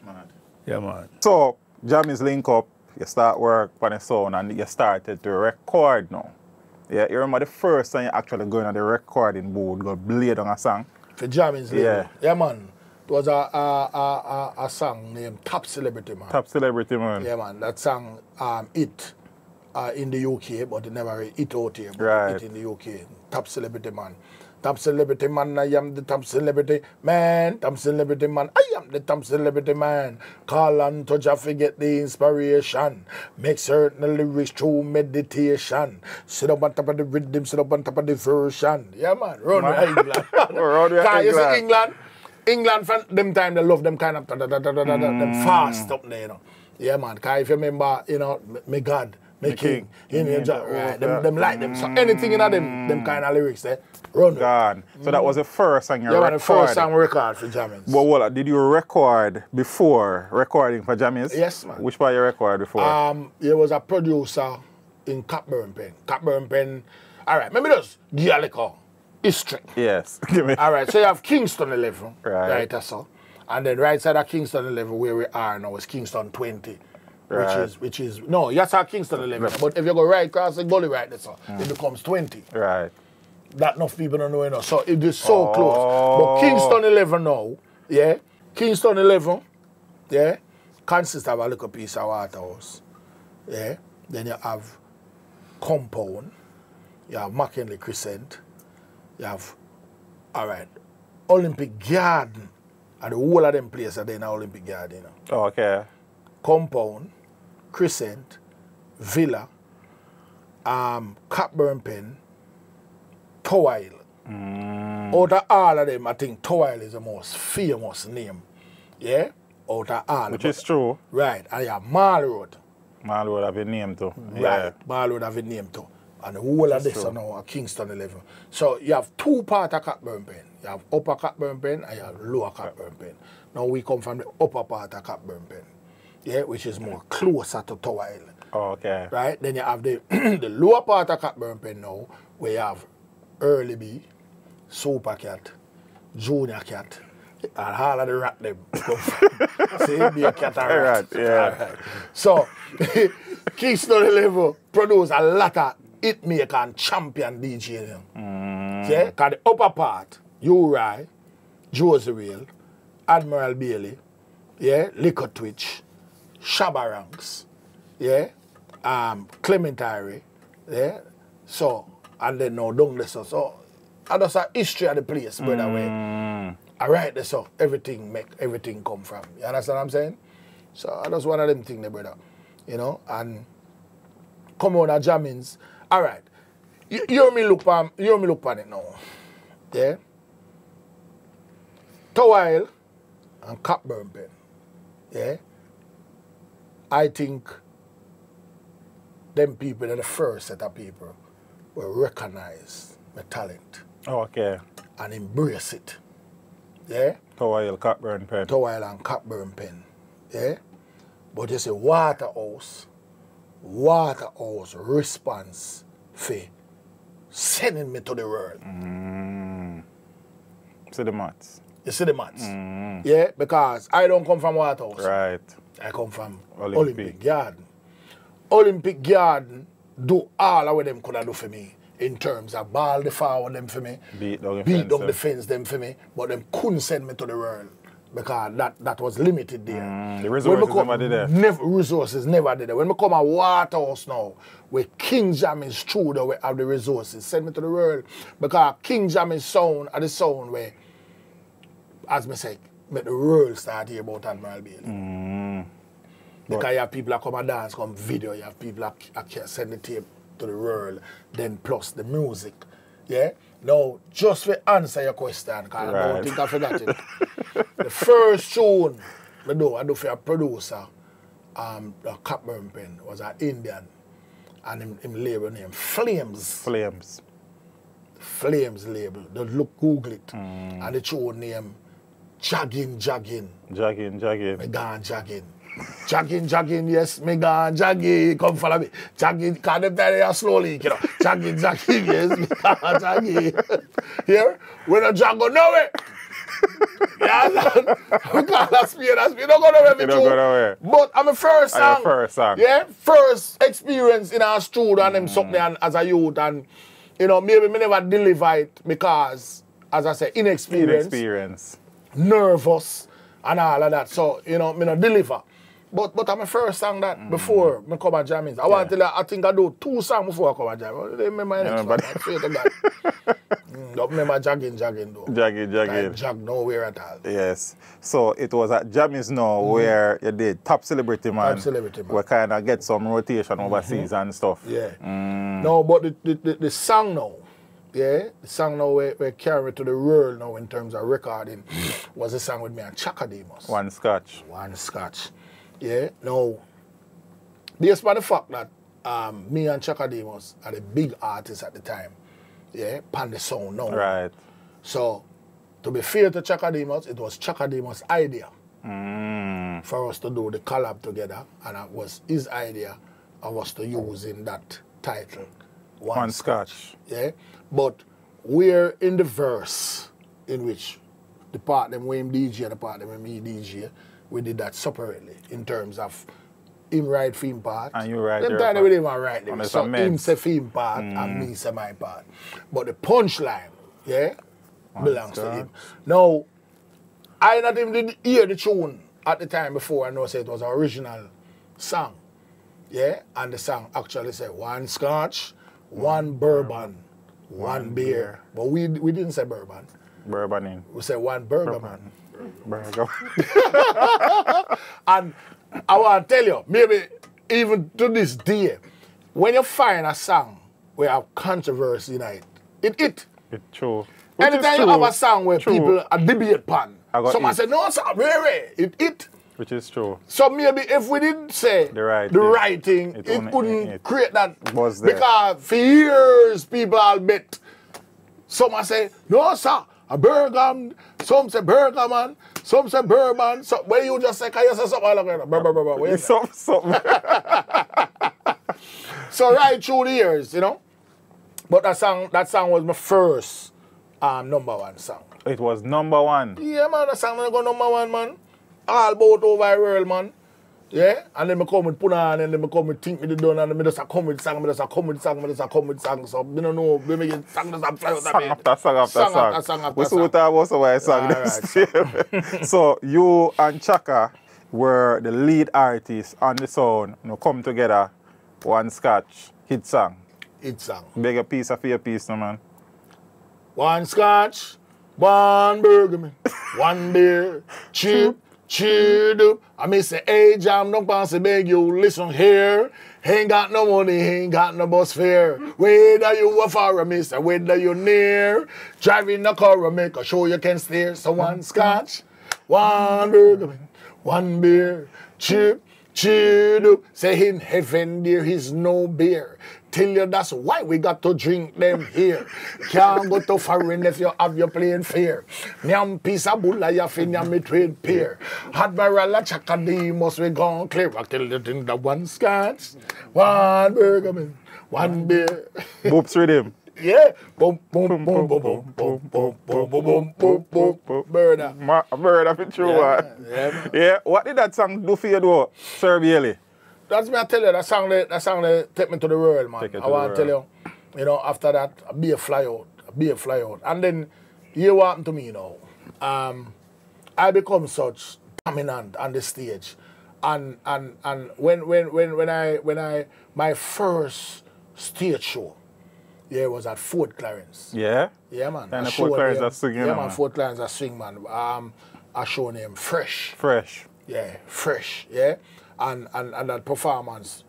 Mad. Yeah, man. So, Jammy's link up, you start work on the sound and you started to record now. Yeah, you remember the first time you actually going on the recording board, got blade on a song? For Jammy's link up. Yeah. Yeah, man. It was a song named Top Celebrity, man. Top Celebrity, man. Yeah, man. That song, It. In the UK, but it never hit out here, but right. It in the UK. Top Celebrity Man. Top Celebrity Man, I am the Top Celebrity Man. Top Celebrity Man, I am the Top Celebrity Man. Call and touch, I forget the inspiration. Make certain lyrics through meditation. Sit up on top of the rhythm, sit up on top of the version. Yeah, man, run with England. Run you see England? England, from them time, they love them kind of them fast up there, you know. Yeah, man, because if you remember, you know, my God, the King, in your job, right? Them like them. So anything in them kind of lyrics there, run. God. So that was the first song you recorded. Yeah, the first song record for Jammies. Well, what did you record before recording for Jammies? Yes, man. Which part you recorded before? There was a producer in Cockburn Pen. Cockburn Pen. All right, maybe just give you a little history. Yes. All right. So you have Kingston 11, right? That's all. And then right side of Kingston 11, where we are now, is Kingston 20. Right. Which is no, that's our Kingston 11. Right. But if you go right across the gully right there, so it becomes 20. Right. That enough people don't know enough. So it is so close. But Kingston 11 now, yeah. Kingston 11, yeah, consists of a little piece of Waterhouse. Yeah. Then you have Compound, you have Mackinley Crescent, you have Olympic Garden. And the whole of them places are in Olympic Garden, you know. Oh, okay. Compound, Crescent, Villa, Cockburn Pen, Towile. Out of all of them, I think Towile is the most famous name. Yeah? Out of all. Which is true. Right. And you have Mall Road. Mall Road have a name too. Right. Yeah. Mall Road have a name too. And the whole of this are now at Kingston 11. So you have two parts of Cockburn Pen. You have upper Cockburn Pen and you have lower Cockburn Pen. Now we come from the upper part of Cockburn Pen. Yeah, which is more closer to Tower Island. Okay. Right? Then you have the, the lower part of Cockburn Pen now, where you have Early B, Super Cat, Junior Cat, and all of the rat them. So be a cat and rat. Yeah. Right. So, Kingston 11 produce a lot of hit maker and champion DJ. Mm. See? Because the upper part, Uri, Josey Wales, Admiral Bailey, yeah, Liquor Twitch, Shabba Ranks, yeah, Clement Irie, yeah, so, and then now down there, so, and that's a history of the place, brother, where, all right, there, so, everything make, everything come from, you understand what I'm saying? So, that's one of them things, brother, you know, and come on, Jammins, all right, you me look on it now, yeah, Towile and Cockburn Pen, yeah, I think them people are the first set of people will recognize my talent. Oh, okay. And embrace it. Yeah? Towile, Cockburn Pen. Towile and Cockburn Pen. Yeah? But you see, Waterhouse response for sending me to the world. Mm. See the mats. You see the mats. Mm. Yeah? Because I don't come from Waterhouse. Right. I come from Olympic Garden. Olympic Garden do all of what them could have do for me in terms of ball the forward them for me, beat down the fence them for me, but them couldn't send me to the world because that was limited there. Mm, the resources never did there. Resources never did there. When we come at Waterhouse now, where King Jammy is true that we have the resources, send me to the world because King Jammy's sound are the sound where, as me say, make the world start here about Admiral Bailey. Mm. Because you have people that come and dance, come video, you have people that send the tape to the world, then plus the music. Yeah? Now, just to answer your question, because I don't think I forgot it. The first tune I do for a producer, the Cockburn Pen, was an Indian, and him label name Flames. Flames label. Just Google it. Mm. And the tune name Jagging. Me gone jagging. Jagging, yes, me gone jagging. Come follow me. Jagging, because them time they are slowly, you know. Jagging, yes, me gone jagging. Here, when a jack go nowhere. Because that's me. Don't go nowhere, me too. But I'm a first song. Yeah, first experience in our studio and them something as a youth. And, you know, maybe me never deliver it because, as I said, inexperience. Nervous and all of that. So, you know, me not deliver. But I'm a first song that before me come and jam in. I want to tell you, I think I do 2 songs before I come and jam. Don't remember Jagging though. Jagging. Like, jag nowhere at all. Yes. So it was at Jammies now where you did Top Celebrity Man. We kind of get some rotation overseas and stuff. Yeah. Mm. No, but the song now. Yeah, the song now we carry to the world now in terms of recording was a song with me and Chaka Demus. One Scotch. Yeah, now, based on the fact that me and Chaka Demus are the big artists at the time, yeah, pan the sound now. Right. So, to be fair to Chaka Demus, it was Chaka Demus' idea for us to do the collab together, and it was his idea of us to use in that title. One Scotch. Yeah. But we're in the verse in which the part them with him DJ and the part them with me DJ, we did that separately in terms of him write theme part. And you write them time they would even write them. So him say theme part and me say my part. But the punchline, yeah, belongs to him. Now, I not even did hear the tune at the time before I know say it was an original song. Yeah. And the song actually said one scotch. One bourbon, one beer. But we didn't say bourbon. Bourboning. We said one bourbon. Burger. And I want to tell you, maybe even to this day, when you find a song where have controversy in it, it's true. Anytime you have a song where people are debate pan, someone said, no, it's not really. It. Which is true. So maybe if we didn't say the right thing, it wouldn't create that. Because for years, people all bet. Someone say, no, sir, a Bergam. Some say Bergaman. Some say Bourbon. When you just say, can you say something? Like, brr, brr, brr, brr. Something. So right through the years, you know. But that song was my first #1 song. It was #1? Yeah, man, that song go #1, man. All boat over the world, man. Yeah? And then I come with Puna, and then I come with Think Me The Done, and then I just come with song, so you don't know, we make song after song. We saw that was our song. Right. So you and Chaka were the lead artists on the sound, you know, come together, one scotch, hit song. Hit song. Beg a piece of your piece, no man. One scotch, one burger, one beer, cheap. Cheered up. I miss the age, I'm not going to beg you, listen here. Ain't got no money, ain't got no bus fare. Whether you were far or miss, whether you near. Driving a car or make a show you can steer. So one scotch, one burger, one beer. Cheered up. Say in heaven there is no beer. Tell you that's why we got to drink them here. Can't go to foreign if you have your plane fare. Nyam pisa bula ya fin me trade peer. Admiral Chaka Demus we gone clear. I tell you thing that one scotch, one burger, man, one beer. Boops with him. Yeah. Boom, boom, boom, boom, boom, boom, boom, boom, boom, boom, boom, boom. Murder. Murder for true one. Yeah. What did that song do for you though, Sir Bailey? That's me, I tell you, that song take me to the world, man. I want to tell you, you know, after that, I'll be a flyout. And then, you what happened to me, you know. I become such dominant on the stage. And when I my first stage show, yeah, it was at Fort Clarence. Yeah? Yeah, man. And Fort Clarence are swing, yeah, man. Fort Clarence are swing, man. I show name Fresh. Fresh. Yeah, Fresh, yeah. And that performance,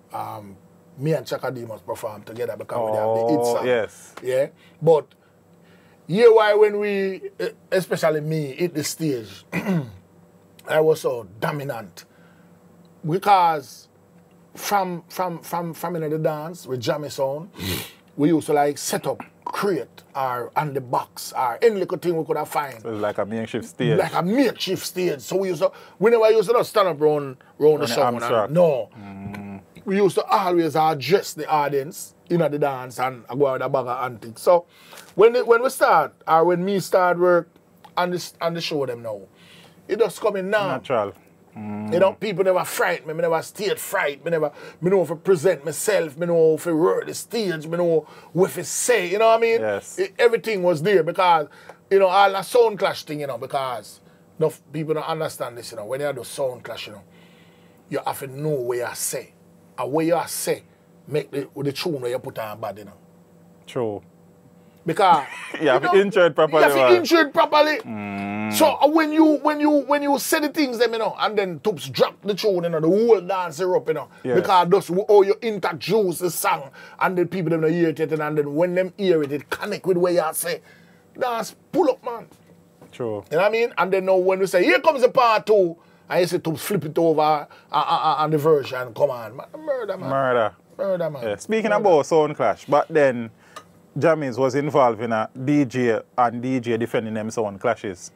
me and Chaka Demus performed together because we have the hit song. Yes. Yeah. But yeah, why when we, especially me, hit the stage, I was so dominant. Because from in the dance with Jammy Sound, we used to like set up, create, or on the box, or any little thing we could have find. So it was like a makeshift stage. Like a makeshift stage. So we never used to stand up round the song. No. Mm. We used to always address the audience in the dance and go out with a bag of antics. So when me start work on the show them now, it just coming now. Natural. Mm. You know, people never frighten me. I never stage fright. Me know how to present myself. Me know how to word the stage. Me know what to say. You know what I mean? Yes. Everything was there because, you know, all the sound clash thing, you know, because enough people don't understand this, you know. When you do sound clash, you know, you have to know what you say. And what you say make the tune where you put on bad, you know. True. Because you have to intro it properly. You have to intro it properly. Mm. So when you say the things them, you know, and then Toops drop the tune, you know, the whole dance up, you know. Yes. Because that's how you introduce the song and the people them hear it, and then when them hear it, it connect with what you say. Dance pull up, man. True. You know what I mean? And then now when we say, here comes the part 2, and you say Toops flip it over and the version, come on, man. Murder, man. Murder. Murder, man. Yeah. Speaking about sound clash, but then Jammies was involved in a DJ and DJ defending them sound clashes.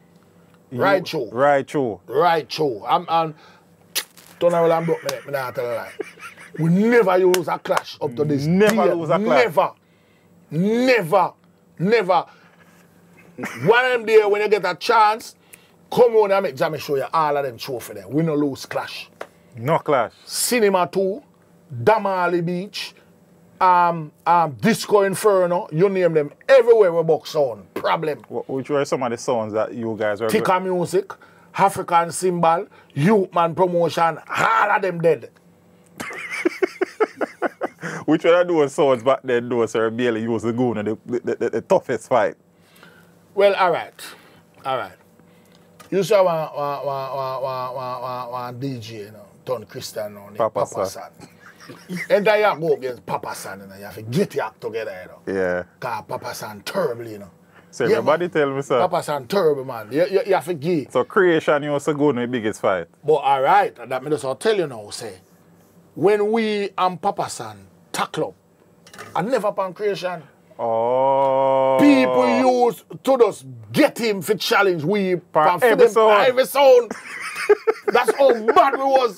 You, right true. Right true. Right true. I'm don't know I'm broke minute, I tell you lie. We never use a clash up to this. Never use a clash. Never. Never. Never. One of them there when you get a chance, come on and make Jammies show you all of them show for them. We no lose clash. No clash. Cinema 2, Damali Beach. Disco Inferno, you name them, everywhere we box on. Problem. Which were some of the songs that you guys were... Tika Music, African Cymbal, Youthman Promotion, all of them dead. Which were those songs back then, though, Sir Bailey, you was the goon and the toughest fight? Well, all right. You saw one DJ, you know, Don Christian, you know, Papa San. And then you go against Papa San, you know, you have to get your act together, you know. Yeah. Because Papa San terrible, you know. So yeah, everybody man, tell me, sir. Papa San terrible, man. You have to get. So creation, you also go in the biggest fight. But all right, that means I'll tell you now, say, when we and Papa San tackle up, I never pan creation. Oh. People used to just get him for challenge. We pan every sound. That's how bad we was.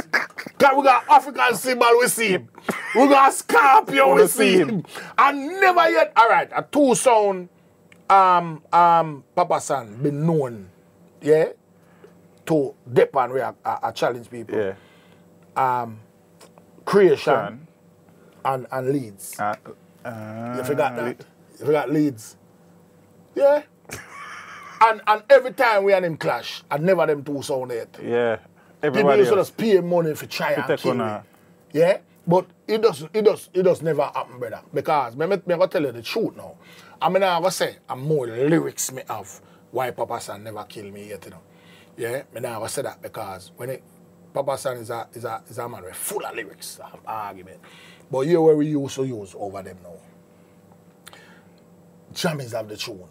Because we got African symbol, we see him. We got Scorpion, we see him. And never yet, all right, a two-sound Papa San been known, yeah, to dip and we are challenge people. Yeah. Creation and Leeds. You forgot that. You forgot Leeds. Yeah. And every time we had him clash, and never them two sound yet. Yeah. Everybody people used to just pay money for try and kill me. Yeah? But it does never happen, brother. Because I'm going to tell you the truth now. I'm going to say, I'm more lyrics me have why Papa San never kill me yet, you know. Yeah? I'm going to say that because when it, Papa San is a man with full of lyrics, argument. But here where we used to use over them now. Jammies have the tune.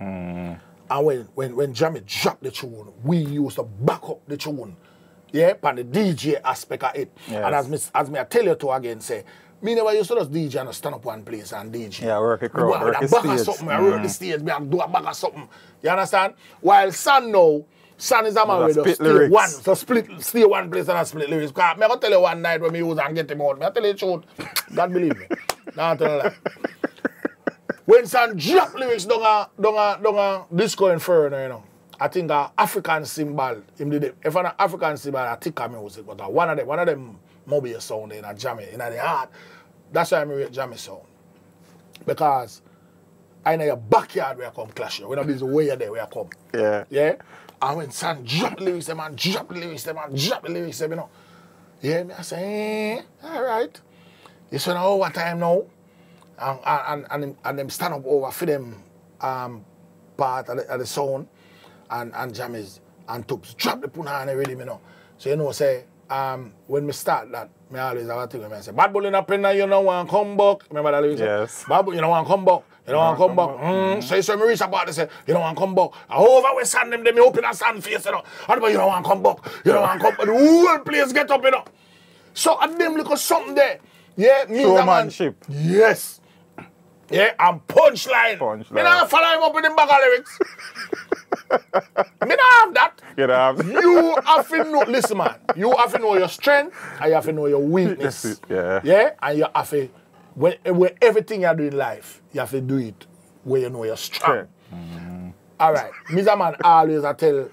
Mm. And when Jammy dropped the tune, we used to back up the tune. Yeah, pan the DJ aspect of it. Yes. And as me I tell you to again, say, me never used to just DJ and stand up one place and DJ. Yeah, work a crowd, work a stage. I work the stage, I do a bag of something. You understand? While San now, San is a man with us. Stay one place and I split lyrics. Because I'm going to tell you one night when we use and get him out. I tell you the truth. God believe me. Nah, tell you that. When San drop lyrics don't disco inferno, you know. I think African symbol, if an African symbol, I think I music, but one of them mobile sound in a jammy, in the heart. That's why I rate jammy sound. Because I know your backyard where I come clash you. We don't be the way there where I come. Yeah. Yeah? And when San drop lyrics, them and drop lyrics, them and drop lyrics, them, you know. Yeah, me I say, all right. You spend over time now. And them stand up over for them part of the sound. And jammies and tubs. Drop the puna and everything, you know. So, you know, say, when we start that, me always have a thing with me. I say, bad boy in a pen, you know, and come back. Remember that lyrics? Yes. Bad boy, you know, and come back. You know, and come back. So, you say, me reach about, they say, you know, and come back. And over we stand them, they open a sand face, you know. And you know, and come back. You know, and come back. The whole place get up, you know. So, at them, look at something there. Yeah, me, showmanship. Yes. Yeah, and punchline. Punchline. Me not follow him up with them bag of lyrics. Me don't have that. You don't have that. You have to know, listen man, you have to know your strength and you have to know your weakness. Yeah. Yeah, and you have to, when everything you do in life, you have to do it where you know you're strong. Mm. All right, Mr. Man always I tell,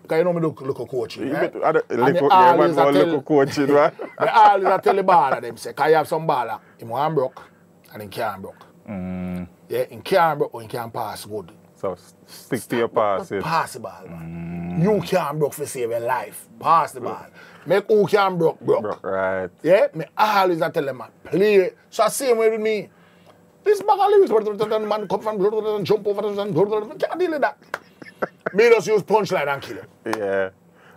because you know me look a coaching, right? I always tell the baller them, say, because you have some baller, him one broke and him can't broke. Mm. Yeah, him can't broke or him can't pass good. So stick to your pass. Pass the ball, man. You can't broke for saving life. Pass the ball. Make who can't broke. Right. Yeah? Me always I tell them, man, play. So same way with me. This bag of lyrics, man, come from, jump over, can't deal with that. Me just use punchline and kill him. Yeah.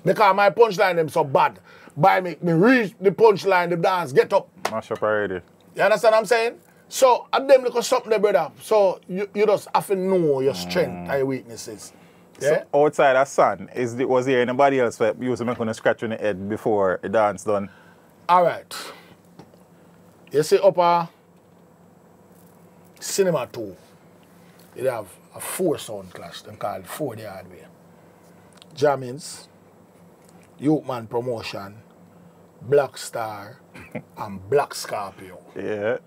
Because my punchline them so bad. By me reach the punchline, the dance, get up. Mash up already. You understand what I'm saying? So, at them, look at something there, brother. So, you just have to know your strength and your weaknesses. Yeah? So, outside of San, was there anybody else that you was making a scratch on the head before the dance done? All right. You see, upper Cinema 2, it have a four-sound clash, them called Four the Hard Way. Jammins, Youthman Promotion, Black Star, and Black Scorpio. Yeah.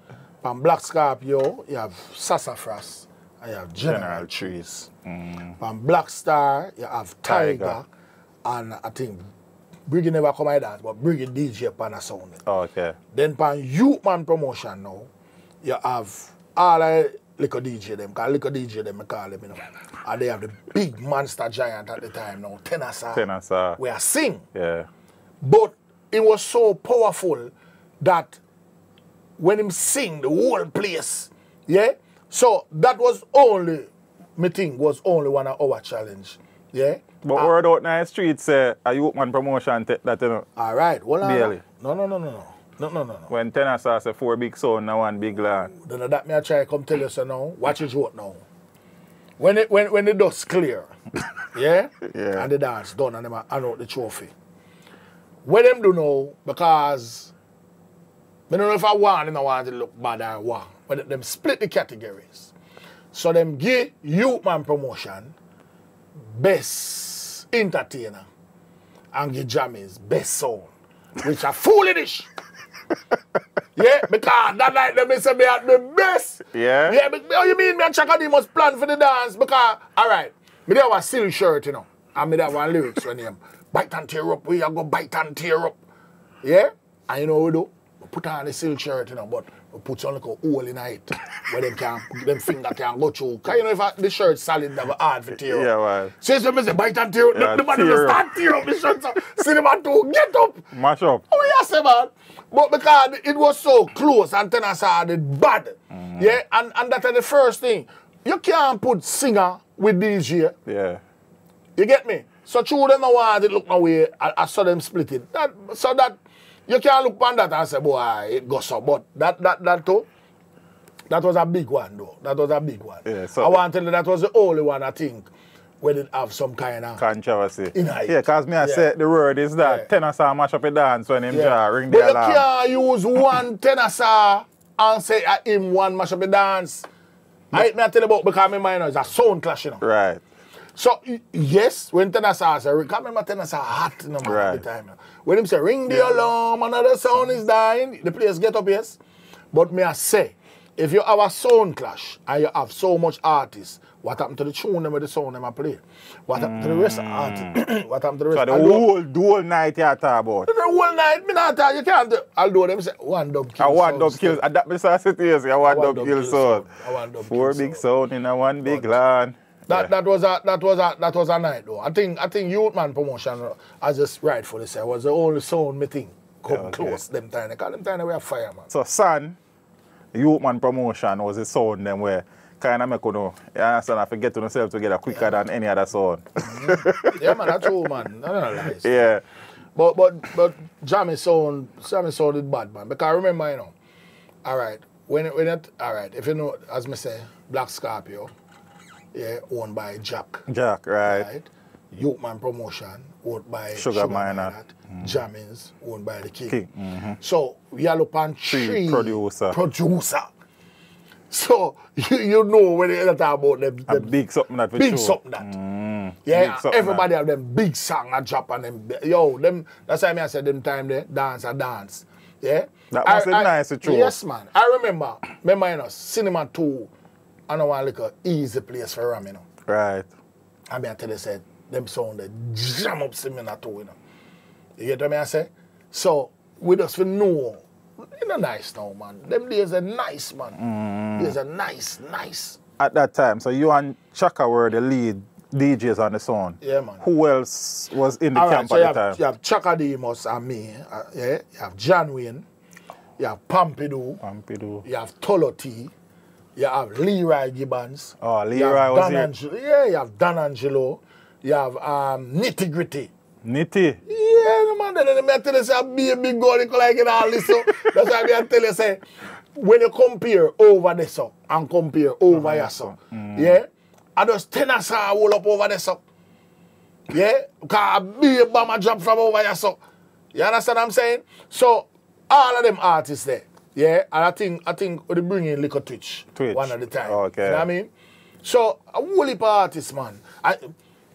Pan Black Scorpio, you have Sassafras, and you have General Trees. Pan Black Star, you have Tiger, and I think Briggy never come like that, but Briggy DJ pan a sound. Oh, okay. Then pan Youthman Promotion now, you have all the little DJ them, because little DJ them, I call them, you know. And they have the big monster giant at the time now, Tenasa. Tenasa. We are sing. Yeah. But it was so powerful that when him sing the whole place, yeah? So that was only, me think, was only one of our challenge, yeah? But word out in the streets, a Youthman Promotion take that, you know? All right, well, no. When Tenasa say four big sound and one big land. Then that me I try come tell you so now, watch it out now. When the dust clear, yeah? Yeah? And the dance done and them hand out the trophy. What them do now, because I don't know if I want it to look bad or what. But them split the categories. So them give Youthman Promotion best entertainer and give Jammies best sound. which are foolish. Yeah, because that night they say me at the best. Yeah. Yeah, but oh, you mean me and Chaka Demus plan for the dance? Because, all right, me there was a silly shirt, you know. And me there was lyrics when him bite and tear up, we are go bite and tear up. Yeah? And you know what we do? We put on the silly shirt, you know, but we put some little hole in it where them can them finger can go through. Because you know if the shirt's solid, that was hard for tear up. Yeah, well. So you say bite and tear up, yeah, the man will start tear up the shirts up. Cinema too, get up. Mash up. Oh yes, man. But because it was so close and Tenasa had it bad. Mm-hmm. Yeah, and that is the first thing. You can't put singer with DJ. Yeah. You get me? So through them the ones that look my way, I saw them split it. That, so that you can't look on that and say, boy, it goes up. But that too, that was a big one though. That was a big one. Yeah, so I want to tell you that was the only one I think where it have some kind of controversy. Yeah, because me I said the word is that Tenasa mash up a dance when him ring the alarm. But you can't use one Tenasa and say him one mash up a dance. I hate me I tell you about because my mind is a sound clash, you know. Right. So yes, when Tenasa say, because remember Tenasa hot you know, right. at the time. You know. When him say ring the alarm, another sound is dying, the players get up, yes. But me I say, if you have a sound clash and you have so much artists, what happened to the tune them with the song them I play? What happened to the rest of the artist? What happened to the rest of the whole night you talk about? The whole night, me not talk, you can't do. Although them say, one dub kills. One dub kills. That me say seriously, one dub kills sound. Four big sound in a one big land. That was a night though. I think Youthman Promotion, as just rightfully said, was the only sound me think come close them time. Because them time we are fire, man. So San, Youthman Promotion was the sound them where kind of make you know, you understand, I forget to myself together quicker than any other sound. Yeah, man, that's true, man. I don't know. Yeah. But Jammy sound is bad, man. Because I remember, you know, all right, when it, if you know, as me say, Black Scorpio, owned by Jack. Jack, right. Youthman Promotion, owned by Sugar Minor. Jammy's, owned by the King. So, Yellow Pan Tree producer. So, you know when they talk about them. Big something that. Big something that. Yeah, something everybody that. Have them big song at drop and them. Yo, them, that's why I said them time there, dance a dance. Yeah? That was a nice true. Yes, man. I remember, you know, Cinema 2, I know one like an easy place for Ram, you know. Right. I mean, I tell you, said, them sound they jam up Cinema 2, you know. You get what I say? So, we just know. It's not nice now, man. Them days are nice, man. Days are nice. At that time, so you and Chaka were the lead DJs on the song. Yeah, man. Who else was in the camp at the time? You have Chaka Demus and me. You have John Wayne. You have Pompidou. You have Toloti. You have Leroy Gibbons. Oh, Leroy was here. Yeah, you have Dan Angelo. You have Nitty Gritty. Nitty. Yeah, no man, then I tell you, say, be a big girl, you like it all this. So that's why I tell you, say, when you compare over this up and compare over your song, yeah, I just Tenasa roll up over this up. Yeah, because I be a bomber drop from over your song. You understand what I'm saying? So, all of them artists there, yeah, and I think they bring in little Twitch one at a time. Okay. You know what I mean? So, a whole heap of artists, man.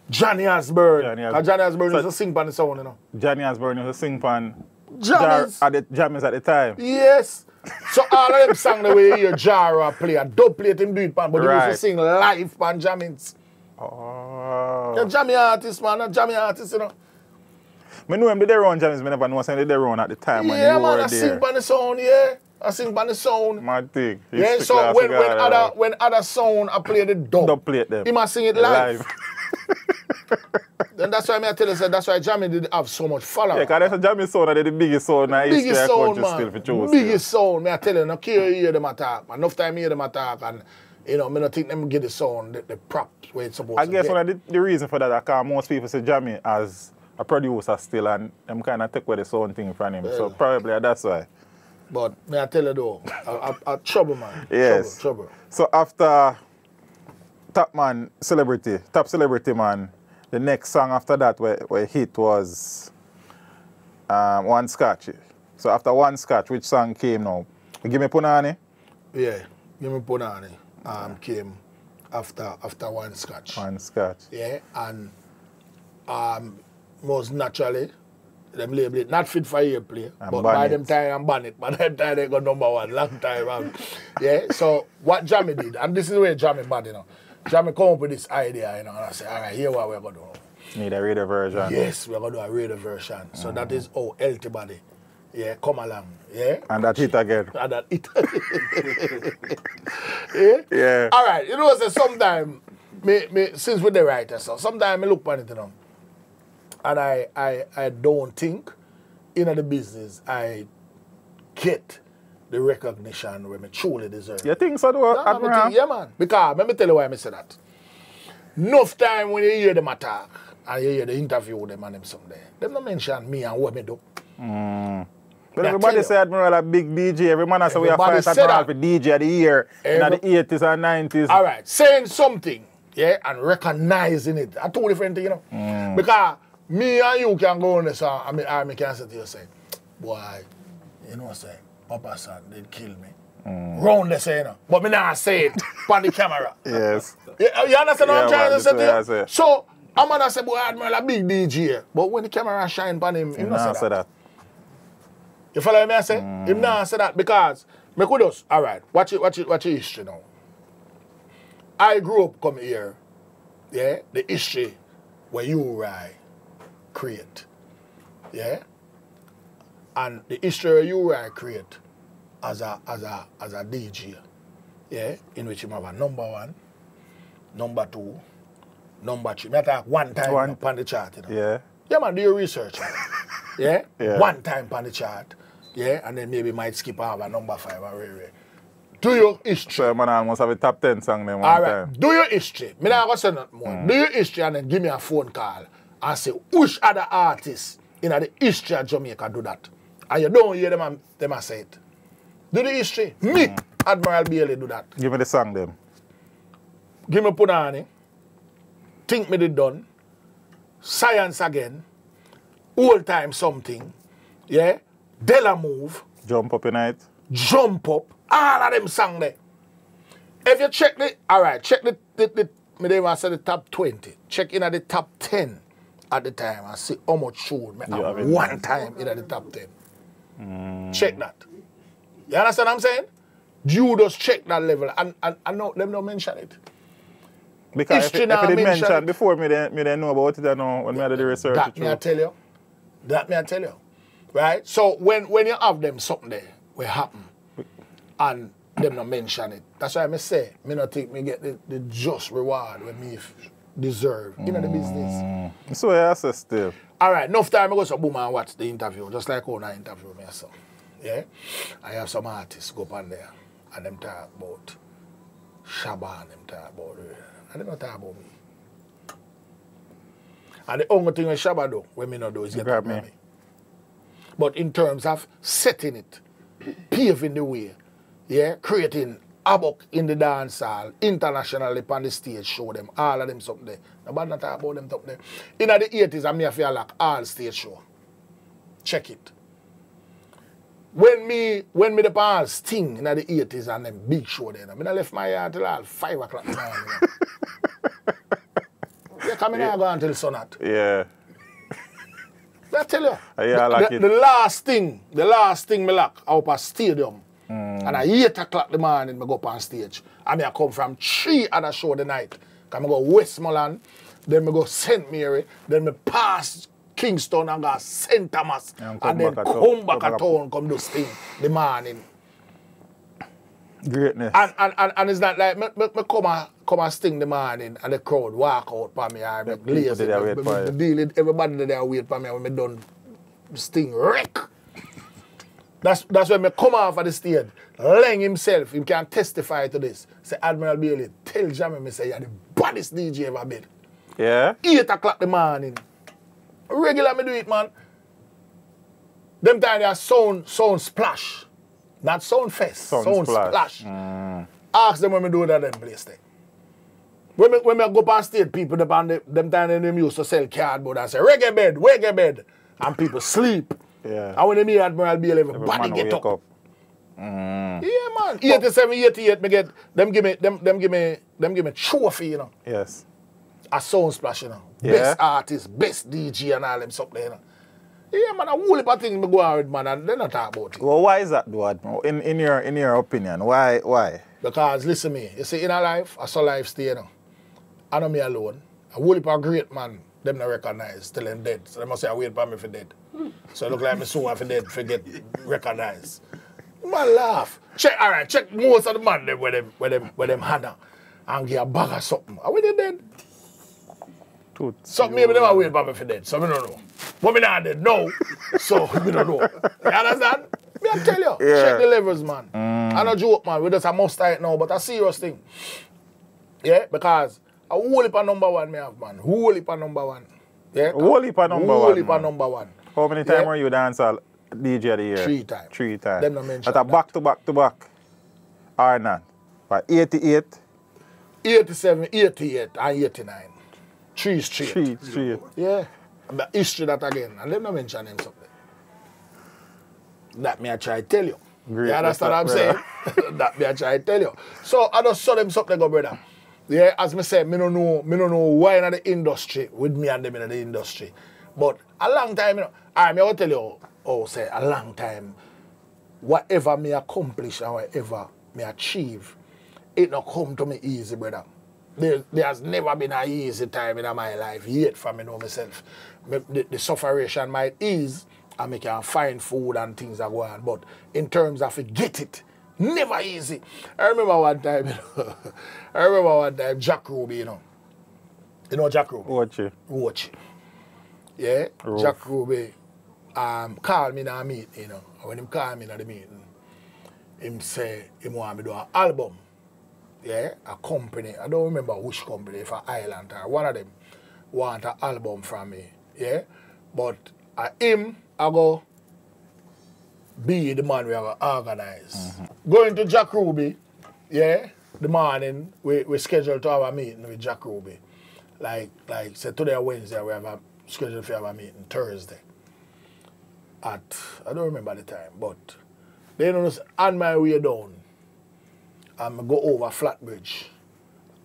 Johnny Osbourne. Johnny Osbourne used to sing pan the sound, you know. Johnny Osbourne used to sing pan Jammies at the time. Yes. So all of them sang the way you hear Jara play. A dub plate him do it pan, but he used to sing live pan Jammins. Oh. They're Jammy artists, man. They're Jammy artists, you know. I knew him did their own Jammies, but I never knew him did their own at the time. Yeah, man, I sing pan the sound, yeah. I sing by the sound. My thing. Yeah, so when other sound I play the dub. Dub plate them. He must sing it live. Then that's why I tell you, that's why Jammy did have so much follow. Yeah, because that's Jammy sound that the biggest sound in history of country still for chosen. Biggest sound, I tell you, no care you hear them attack. Enough time you hear them attack and you know, I don't think them give the sound the props where it's supposed to be. I guess one of the reason for that is because most people say Jammy as a producer still and them kind of take away the sound thing from him. Yeah. So probably that's why. But may I tell you though, a trouble, man. Yes. Trouble. So after Top Celebrity Man, the next song after that where hit was One Scotch. So after One Scotch, which song came now? Give Me Punani? Yeah, Give Me Punani came after One Scotch. One Scotch. Yeah, and most naturally, them label it not fit for airplay, but by them time and ban it. By them time they got #1 long time. And, yeah. So what Jammy did, and this is where Jammy bad, you know. Jammy come up with this idea, you know, and I say, all right, here what we're gonna do. Need a radio version. Yes, we're gonna do a radio version. Mm-hmm. So that is how healthy body. Yeah, come along. Yeah. And that hit again. And that hit again. Yeah? Yeah. All right. You know, so sometimes, since we're the writer, so sometimes I look at it, you know, and I don't think, in the business, I get the recognition where I truly deserve. You think so, do no, Admiral? Yeah, man. Because, let me tell you why I say that. Enough time when you hear them attack, and you hear the interview with them and them someday, they don't mention me and what I do. Mm. But everybody say Admiral a big DJ. Every man say we are fighting Admiral for DJ of the year in the 80s and 90s. All right, saying something, yeah, and recognizing it. Are two different things, you know. Mm. Because me and you can go on this, I can say to you, say, boy, you know, say, Papa San did kill me. Mm. Round the say, you know. But me now say it on the camera. Yes. You understand what I'm trying to say to you? So, I'm going to say, boy, Admiral a big DJ. But when the camera shine on him, you don't say that. You follow me, I say? Mm. Him now say that because, me could just, all right, watch your history now. I grew up coming here, yeah, the history where you I create, yeah? And the history where you I create as a DJ, yeah? In which you have a #1, #2, #3. Me talk one time on the chart, you know? Yeah. Yeah, man, do your research. Yeah? Yeah? One time on the chart. Yeah, and then maybe might skip out a #5 or whatever. Do your history. So, man, I almost have a top 10 song name. All right, do your history. Me not gonna say nothing more. Do your history and then give me a phone call and say, which other artists in the history of Jamaica do that? And you don't hear them say it. Do the history. Me, Admiral Bailey, do that. Give me the song them. Give me Punani. Think me the done. Science again. Old time something. Yeah? Della move. Jump up in it. Jump up. All of them sang there. If you check the, all right, check the top 20. Check in at the top 10 at the time and see how much should me have one time in at the top 10. Mm. Check that. You understand what I'm saying? You just check that level and no, them don't mention it. Because history if it mentioned before, me didn't know about it when I did the research. That me I tell you. That me I tell you. Right? So when you have them something there, will happen. And them not mention it. That's why I say, me not think me get the just reward when me deserve. You know the business. That's what I say still. All right, enough time I go to boom and watch the interview. Just like how I interview myself. Yeah? I have some artists go up on there and them talk about Shabba and them talk about and they don't talk about me. And the only thing with Shabba do, when me not do, is get up me. But in terms of setting it, paving the way, yeah, creating havoc in the dance hall, internationally on the stage, show them, all of them something there. Nobody not talk about them up there. In the 80s, I mean, I feel like all stage show. Check it. When me the all sting in the 80s and them big show there, I left my yard till 5 o'clock in the morning. Yeah, come in and go until sunset. Yeah. I tell you, yeah, like the last thing me lack, I up a stadium. Mm. And at 8 o'clock the morning, I go up on stage. And I come from 3 other show the night. I go Westmoreland, then I go St. Mary, then I pass Kingston and go St. Thomas. And then come back at town, come do sting the morning. Greatness. And it's not like me come and sting the morning and the crowd walk out for me and I glaze it. Everybody there wait for me when I done sting wreck. That's when I come off of the stage. Lang himself, he can testify to this. Say, Admiral Bailey, tell Jammy me say, you're the baddest DJ ever been. Yeah? 8 o'clock the morning. Regular me do it, man. Them time they are sound splash. Not sound fest, sound splash. Mm. Ask them when we do that them place there. When we go past stage, people them time they used to sell cardboard and say, reggae bed. And people sleep. Yeah. And when they meet Admiral Bailey, everybody get up. Mm. Yeah, man. 87, 88, me get them give me trophy, you know. Yes. A sound splash, you know. Yeah. Best artist, best DJ and all them stuff there, you know. Yeah, man, a whole lot of things me go on with, man, and they not talk about it. Well, why is that, though, Admiral? In your opinion, why? Because, listen me, you see, in a life, I saw life stay, you know. I know me alone. A whole lot of great man, them not recognize till I'm dead. So they must say, I wait for me for dead. So it look like me soon after dead, forget, recognize. Man, laugh. Check, all right, check most of the man them with them hand and get a bag or something. Are we dead? So maybe they might wait for me for dead, so we don't know. But me not dead, no. So we don't know. You understand? Me I tell you, yeah. Check the levels, man. I don't joke, man. We just a must right now, but a serious thing. Yeah, because a whole heap of number one me have, man. Whole heap of number one. Yeah. Whole heap of number one. Whole heap of number one. How many times were you dancehall DJ of the year? 3 times. 3 times. Them not mention that. At a back to back to back. Or not. But 88. 87, 88, and 89. 3 straight. 3 straight. Yeah. The history that again. And let me mention him something. That me I try to tell you. Great, you understand what I'm saying? That me I try to tell you. So I just saw them something go, brother. Yeah, as me say, me no know why in the industry with me and them in the industry. But a long time, you know, I will tell you, say a long time, whatever me accomplish and whatever me achieve, it not come to me easy, brother. There has never been an easy time in my life yet for me know myself. The sufferation might ease and me can find food and things that go on. But in terms of it, get it, never easy. I remember one time, Jack Ruby, you know. You know Jack Ruby? Watch. Yeah? Roof. Jack Ruby called me in a meeting, you know. When him called me in the meeting, him say he want me to do an album. Yeah, a company, I don't remember which company, for Ireland or one of them, want an album from me, yeah? But him, I go be the man we have to organize. Going to Jack Ruby, yeah, the morning, we scheduled to have a meeting with Jack Ruby. Like say today, Wednesday, we have a schedule to have a meeting, Thursday. I don't remember the time, but they noticed on my way down, and I go over Flatbridge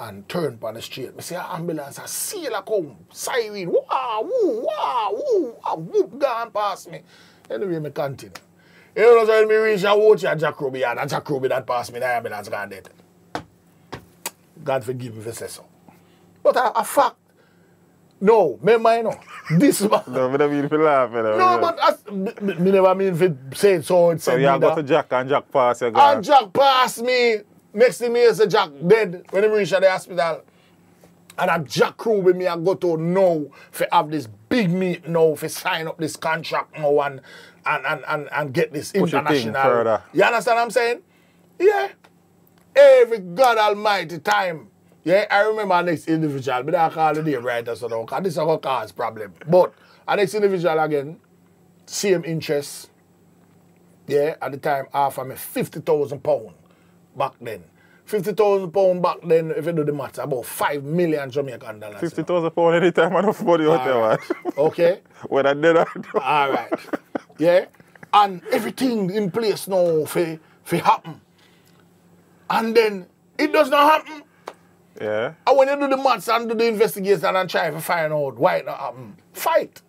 and turn on the street. I see an ambulance, a sailor come, siren, wow, woo, wow, woo, a whoop gone past me. Anyway, I continue. You know when me reach and watch a Jack Ruby, and a Jack Ruby that passed me, the ambulance gone dead. God forgive me for say so. But a fact, no, remember, you know, this man. No, I don't mean to laugh. No, but I never mean to say it so. So you go to Jack and Jack pass you. And Jack passed me. Next thing me is a Jack dead when he reached the hospital. And a Jack crew with me, I go to know for have this big meet now, for sign up this contract now and get this international. You understand what I'm saying? Yeah. Every God Almighty time. Yeah, I remember our next individual, but I call the name right or so now, because this is a cause problem. But our next individual again, same interest. Yeah, at the time, offered me £50,000 back then. £50,000 back then, if you do the maths, about $5 million Jamaican dollars. £50,000 any time I don't money out there, man. Okay. When I did that. All right. Yeah. And everything in place now for happen. And then it does not happen. Yeah. And when you do the maths and do the investigation and try to find out why it not happened, fight.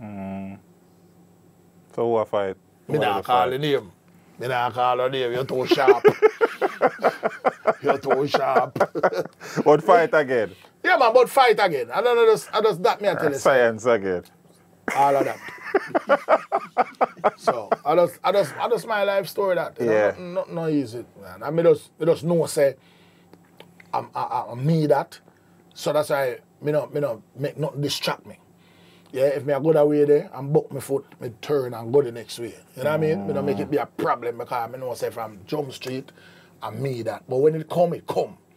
So who a fight? Me not call the name. Me not call the name. You're too sharp. You're too sharp. But fight again. Yeah, man, but fight again. I don't know, I just that me I tell you. Science again. All of that. So I just my life story that. Yeah. Not easy, man. I mean, just know say. I need that, so that's why me not make nothing distract me. Yeah, if me I go that way there and buck my foot, me turn and go the next way. You know what I mean? Me don't make it be a problem because me know say from Jump Street, I need that. But when it come.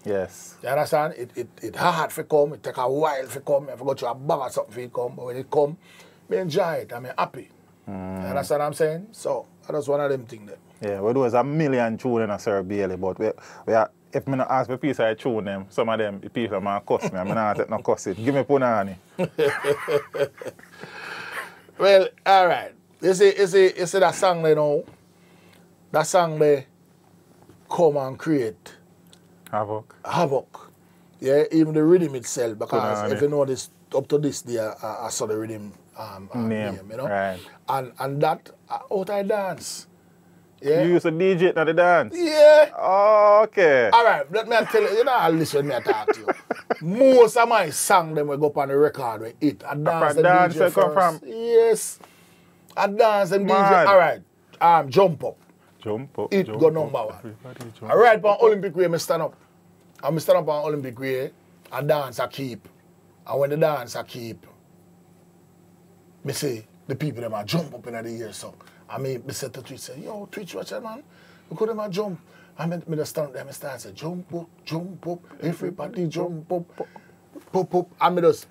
Yes. You understand? It hard for come. It take a while for come. If I go to a bag or something for it come, but when it come, me enjoy it. I'm happy. You understand what I'm saying? So that's one of them things there. Yeah, well, there was a million children at Sir Bailey, but we are. If I don't ask for piece I tune them, some of them people might cuss me. I don't take no cuss it. Give me punani. Well, all right. You see that song there now? That song there, come and create havoc. Havoc. Yeah, even the rhythm itself. Because if you know this, up to this day, I saw the rhythm name, you know. Right. And that out I dance. Yeah. You used to DJ it at the dance? Yeah. Oh, okay. All right, let me tell you, you know, I'll listen to me talk to you. Most of my songs, them will go up on the record with it. I dance the dance DJ first. From. Yes. I dance and man. DJ. All right, jump up. Jump up. It jump go number up. One. I ride on Olympic Way, I stand up. I stand up on Olympic Way, I dance, I keep. And when the dance, I keep. Me say, the people, them, I jump up in the ear song. I mean, I said to Twitch, say, yo, Twitch, watch that, man. Look at them, I jump. I mean, I stand up there, I stand say, jump up, everybody jump up, pop, pop. And I just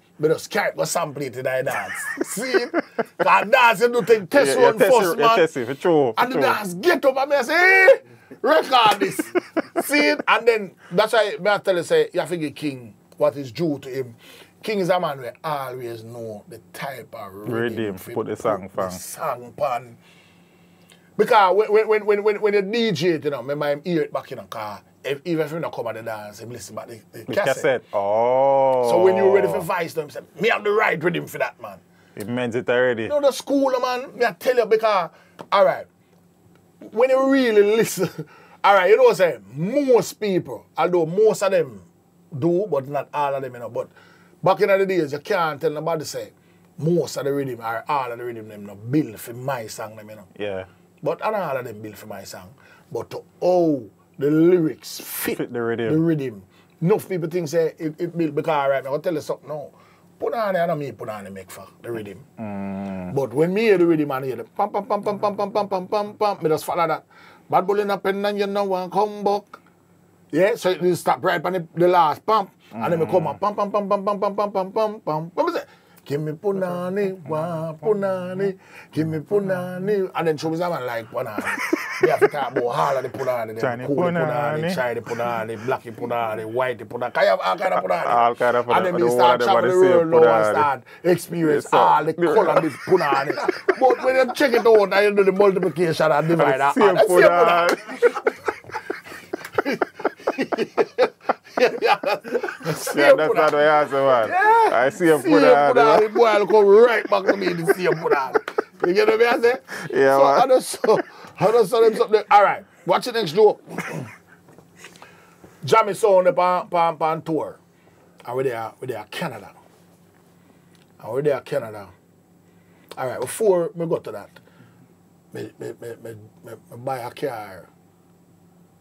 can't go sample it in I dance. See? I dance, you do take test one first, man. Test it, for true. And the dance get up, and I say, hey, record this. See it? And then, that's why I tell you, say, you have to give King what is due to him. King is a man who always know the type of rhythm. Put the song pan. Because when you DJ it, you know, remember him hear it back in the car. Even if you don't come at the dance, he listen back the cassette. Oh. So when you're ready for Vice, them say, me have the right rhythm for that, man. It meant it already. You know the school, man, me I tell you because, all right, when you really listen, all right, you know what I'm saying? Most people, although most of them do, but not all of them, you know, but back in the days, you can't tell nobody say, most of the rhythm, or all of the rhythm, them, you know, build for my song, them, you know. Yeah. But I don't know all of them built for my song. But oh, the lyrics fit the rhythm. The rhythm. Enough people think say it built because right now, I'll tell you something now. Put on I don't mean put on the make for the rhythm. Mm. But when me hear the rhythm and hear the pam pam pam pam pam pam pam pam pam pam, me just follow that. Bad bull in a pen and you know one come back. Yeah, so it stop right on the last pump. Mm. And then me come on pam pam pam pam pam pam pam pam pam pam. What was it? Give me punani, wa punani, give me punani. And then shows a man like punani. They have to talk about all of the punani. Cool punani, China punani, blacky punani, white punani. Can you have all kind of punani? All kind of punani. And then they start traveling the world now and start experience all the color of this punani. But when you check it out and you do the multiplication and divide that, that's same punani. Yeah, that's not the answer, man. Yeah. I see him put out. The boy will come right back to me to see him put out. You get what I'm saying? Yeah, so man. I just saw them something. All right, watch the next show. Jammy sound on tour. And we're there Canada. And we're there Canada. All right, before we go to that, I buy a car,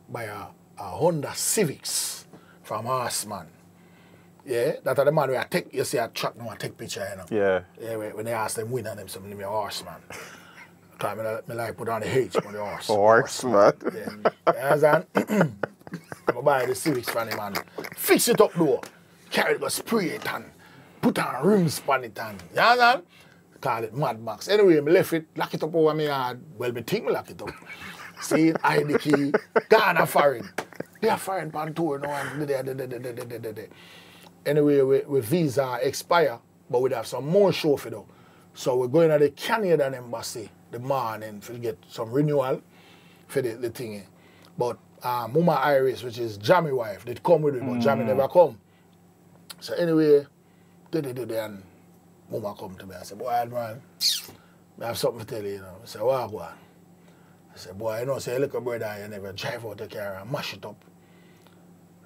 buy a Honda Civics. From Horseman. Yeah, that's the man where I take, you see I track now, I take picture, you know. Yeah. Yeah, when they ask them winner, them something, me a horseman. Because I like put on the H on the horse. Horseman. Yeah. Understand? I buy the Civics from the man. Fix it up though. Carry it, go spray it and put on rims on it and, you understand? Call it Mad Max. Anyway, I left it, lock it up over my yard. Well, me think I lock it up. See, I the key, Ghana foreign. They are foreign pan tour now and da. Anyway, we visa expire, but we have some more show for though. So we're going to the Canadian embassy the morning to get some renewal for the thingy. But Mama Iris, which is Jammy's wife, did come with me, but Jammy never come. So anyway, and Mama come to me. I said, boy, Admiral, I have something to tell you, you know. I said, what go on? I said, boy, you know, say, look, brother, you never drive out the car and mash it up.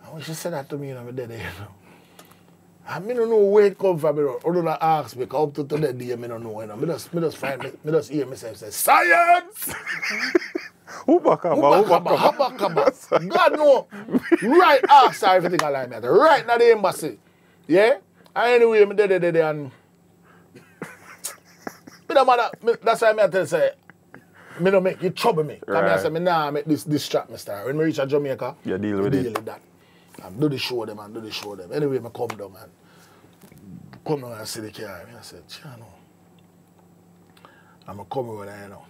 And when she said that to me, you know, you know. And I don't know where it comes from, you know. I don't ask me, because up to today, I don't know, you know. I just hear myself say, science! Ubakaba. God, no. Right after everything I like that. Right now the embassy. Yeah? And anyway, I did it, and... That's why I tell you, say, me don't make you trouble me. Right. I say, me nah make this trap, Mr. When we reach a Jamaica, you deal with it. That. And do the show them and do the show them. Anyway, I come down and see the car. I said, Chano. I'm going to come over there, you know.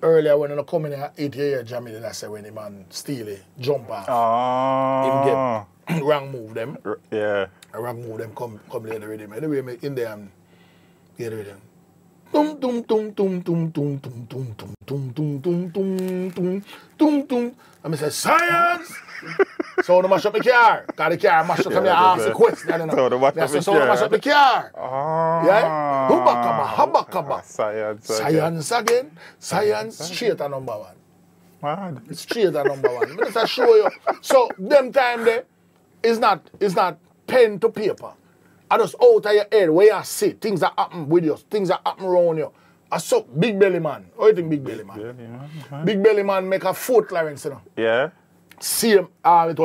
Earlier when I come in at 8 years Jamie, I said when the man steal it, jump off. Oh. Him get wrong move them. Yeah. I wrong move them come there the rhythm. Anyway, me in there and get the rhythm. Tum tum tum tum tum tum tum tum tum tum tum tum tum tum tum tum. I mean, science. So to mash up the car. Got the car mash up from your arms to quits. So to mash up the car. So to mash up the car. Yeah? Hubba-cubba. Science again. Science straight at number one. Mad. It's straight at number one. But I show you. So them time there, it's not pen to paper. I just out of your head where you see things that happen with you, things that happen around you. I saw Big Belly Man. How do you think Big Belly Man? Big Belly Man make a fourth Clarence, you know? Yeah. Same, it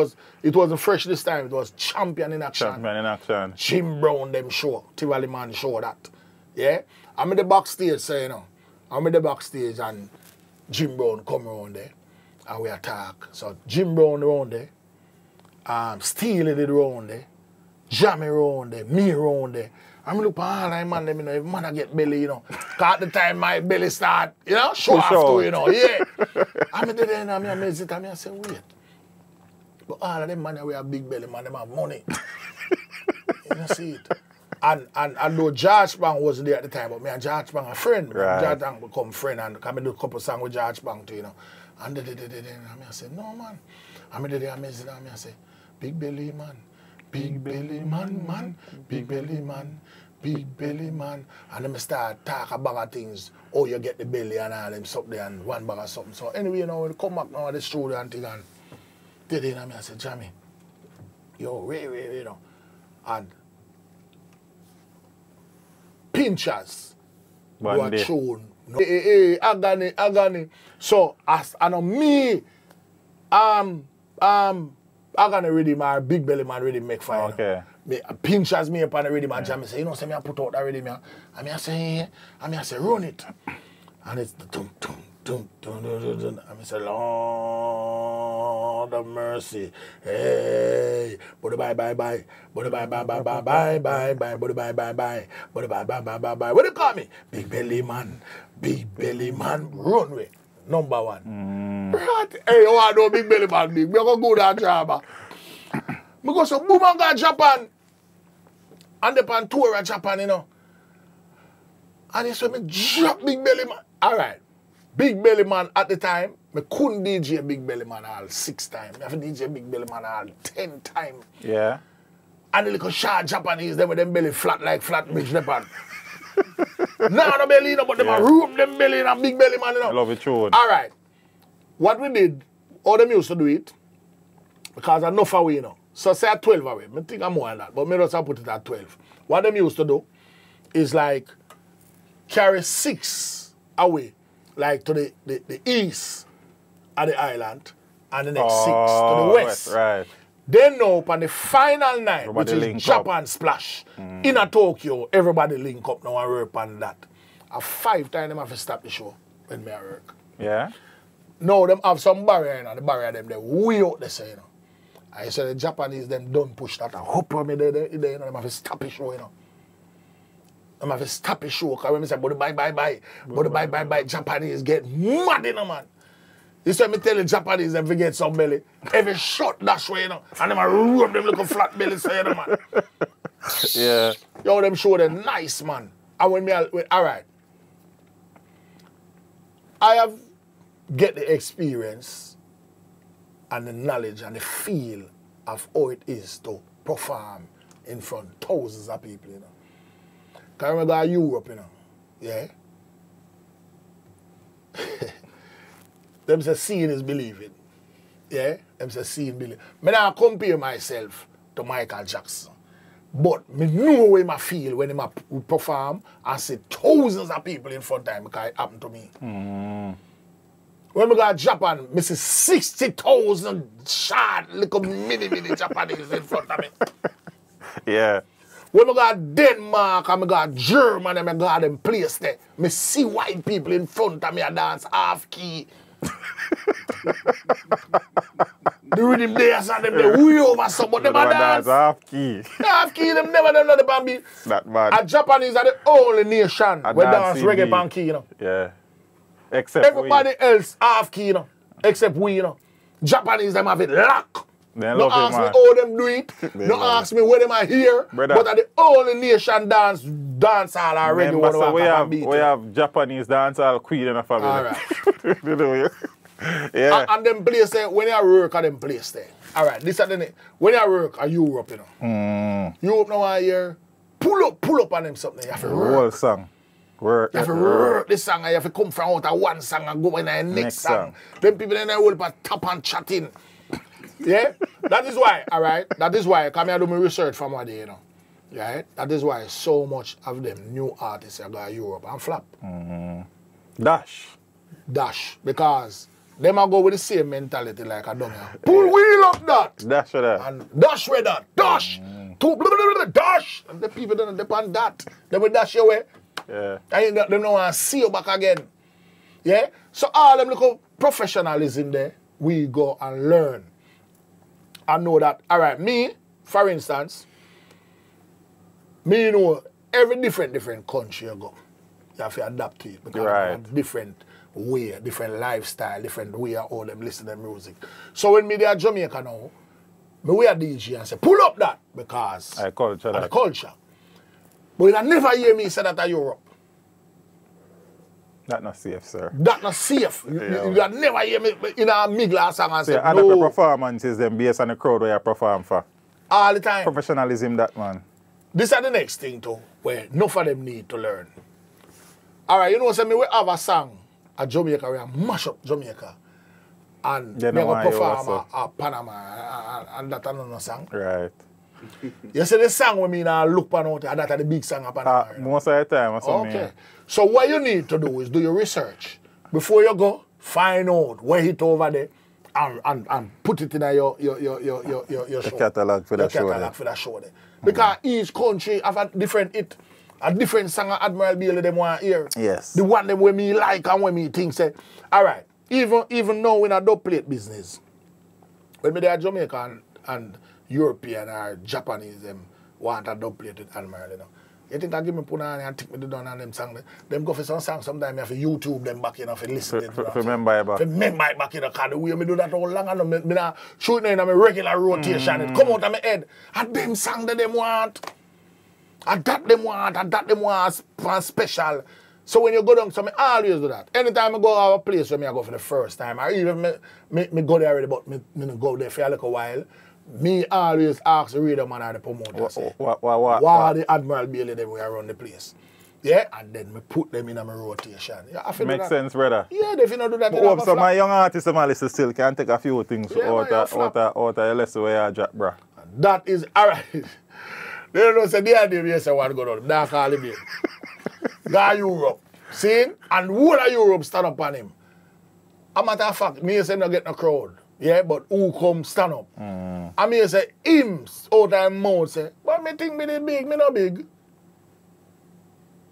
wasn't fresh this time, it was Champion in Action. Champion in Action. Jim Brown, them show, Tivoli Man show that. Yeah? I'm in the backstage, so you know. I'm in the backstage and Jim Brown come around there and we attack. So Jim Brown around there, Steely did around there, Jammy around there, me around there. I'm looking for all that man, you know, if man I get belly, you know. Cause at the time my belly start, you know, show off too, you know, yeah. I'm in there and I'm sit and I say, wait. But all of them man we have big belly, man, they have money. You know, see it. And though George Bang wasn't there at the time, but me and George Bang are friends. Right. George Bang become friend and come and do a couple songs with George Bang too, you know. And I say, no man. I'm in there and I say, big belly man. Big belly man, man, big belly man, big belly man. And then I start talk about things. Oh, you get the belly and all them something and one bag of something. So anyway, you know, when they come back now, they stroll and thing and did it, and I said, Jammy, yo, Ray, you know. And pinchers were shown. Hey, agony. So as I know me, I'm gonna ready my big belly man ready make fire. Okay. You know? Me pinch as me upon the ready man Jammy say, you know, say me I put out that ready man. I mean I say, run it. And it's the dum dum dum dum dum dum. I mean say, Lord of mercy. Hey, buddy bye. Buddy bye. Buddy bye. Buddy bye. What do you call me? Big belly man. Runway. Number one. Right? Hey, oh, I know big belly man big. We're going to go down Java. We go so boom and go to Japan. And the pan tour at Japan, you know. And he said, me drop big belly man. All right. Big belly man at the time, me couldn't DJ big belly man all 6 times. I have to DJ big belly man all 10 times. Yeah. And the little short Japanese, them with them belly flat like flat bitch Japan. Now the belly, you know, but them a room, them belly, and big belly man, you know. I love it, true. All right. What we did, all them used to do it, because enough away, you know. So say at 12 away. I think I'm more than that, but maybe I put it at 12. What them used to do is like carry 6 away, like to the east of the island, and the next 6 to the west. Right. They know upon the final night, everybody which is Japan up. Splash, in a Tokyo, everybody link up now and work on that. A 5 times them have to stop the show when me I work. Yeah? No, them have some barrier, you know, the barrier them, they way out there, say, you know. I said the Japanese, them don't push that and hoop on me there, you know, them have to stop the show, you know. Them have to stop the show, because when I say, buddy, bye, buddy, bye, Japanese get mad, you know, man. This time I tell the Japanese them forget some belly. Every shot dash way, you know. And them a room them look a flat belly, so you know, man. Yeah. Yo, them show them nice, man. And when me, all right. I have get the experience and the knowledge and the feel of how it is to perform in front of thousands of people, you know. Because I remember Europe, you know. Yeah. Them say seeing is believing. Yeah? Them say seeing believing. I don't compare myself to Michael Jackson. But I know how I feel when I perform and see thousands of people in front of me because it happened to me. When I go to Japan, I see 60,000 short little mini Japanese in front of me. Yeah. When I go to Denmark and I go to Germany and I go to them place there, I see white people in front of me and dance half key. The rhythm they are them they way over some, but them dance half key. Half key, them never know the band beat. Not bad. A Japanese are the only nation where dance reggae band key, you know. Yeah. Except everybody we. Else half key, you know. Except we, you know. Japanese them have it locked. Don't ask me how them do it. Don't ask me where them are here. Brother. But are the only nation dance all already. We have Japanese dance all queen in a family. All right. Yeah. And them place there, when you work at them place there. All right, this and then, when you work at Europe, you know. Mm. Europe now I hear, pull up on them something. You have to work. Whole song. Work. You have to work this song, you have to come from out of one song and go in the next song. Them people in the world but tap and chatting. Yeah? That is why, all right? That is why I come here and do my research from one day, you know. Right? That is why so much of them new artists are going to Europe and flop. Mm. Dash. Because they might go with the same mentality like a dummy. Pull wheel up that. Dash with that. And dash with that. Dash. Mm. Two, blah, blah, blah, dash. And the people don't depend that. They will dash your way. Yeah. And they don't want to see you back again. Yeah? So all them little professionalism there, we go and learn. I know that. All right, me, for instance, me know every different country you go. You have to adapt to it because right. It's a different way, different lifestyle, different way of all them listen to music. So when me there Jamaica now, me we are DJ and say, pull up that because I culture that. Culture. But you never hear me say that at Europe. That not safe, sir. That not safe. You never hear me in a mid-glass song and say, no. And the performances them based on the crowd where you perform for. All the time. Professionalism that, man. This is the next thing too, where enough of them need to learn. All right, you know what I mean? We have a song at Jamaica, we mash up Jamaica. And we perform at Panama and that another song. Right. You see the song we mean look pan out and that's the big song at Panama. Most of the time, that's what I mean. Okay. So what you need to do is do your research. Before you go, find out where hit over there and put it in your show. The catalog for that show. Because each country have a different hit. A different song of Admiral Bailey them want to hear. Yes. The one them when me like and when me think say, all right, even now we're in a double plate business. When me there Jamaica and European or Japanese them want a double plate with Admiral, you know. You think I give me put on and take me to down on them song. Them go for some song sometimes I have to YouTube them back, you know, for listen to them. Remember it back, you know, because the way I do that all long and me not shooting in my regular rotation. It come out of my head. And them song that them want. And that them want special. So when you go down, so I always do that. Anytime I go out of a place where I go for the first time, or even me go there already, but me go there for a little while, me always ask the reader man or the promoter, why the Admiral Bailey them we around the place? Yeah, and then me put them in my rotation. Yeah, makes sense, brother. Yeah, they finna do that. But so my young artist and my listener still can take a few things out of your lesson where you drop, bro. That is, all right. They don't say they are the yes, I want to go down. They call him here. Go Europe. See? And who of Europe stand up on him? A matter of fact, me say no get no crowd. Yeah, but who come stand up? Mm. I mean say him out of mouth say, but me think me the big, me no big.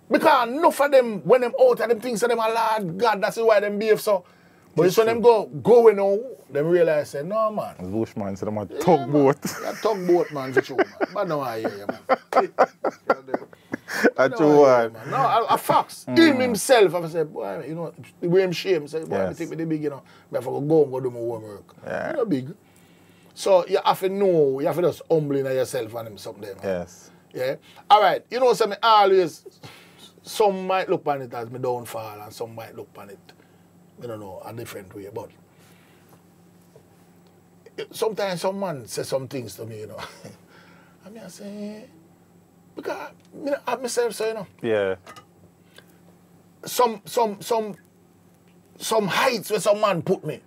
Because enough of them, when them out of them things say them a lad, God, that's why them behave so. But it's when them go you know, them realize say, no man. Bushman said I'm a tugboat. Yeah, tugboat man for true man. But no I hear you man. That's true man. No, a fox. Him himself I say, boy, you know, the way him shame say, boy, yes. I take me the big, you know, I have to go and go do my homework. Yeah. You know big. So you have to know, you have to just humbling yourself and him something. Yes. Yeah. All right. You know something always some might look on it as my downfall and some might look on it. I don't know, a different way, but sometimes some man says some things to me, you know. I mean, I say, because I myself, so you know. Yeah. Some heights where some man put me.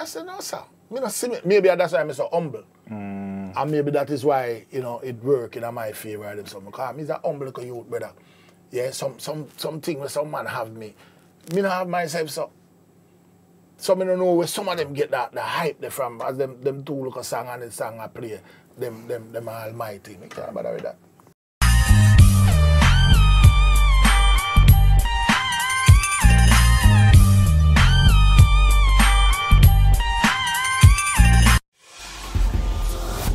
I say, no, sir. I see me. Maybe that's why I'm so humble. Mm. And maybe that is why, you know, it works in my favor. Because I'm a humble little youth, brother. Yeah, something where some man have me. I don't have myself, so. So I don't know where some of them get that the hype they from as them two look a song and the song I play. Them almighty. I can't bother with that.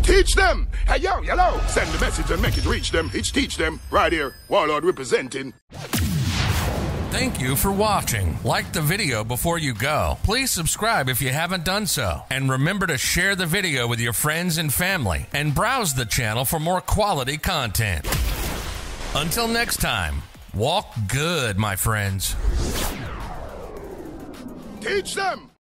Teach them! Hey yo, hello! Send the message and make it reach them. It's Teach Them right here. Warlord representing. Thank you for watching. Like the video before you go. Please subscribe if you haven't done so. And remember to share the video with your friends and family. And browse the channel for more quality content. Until next time, walk good, my friends. Teach them!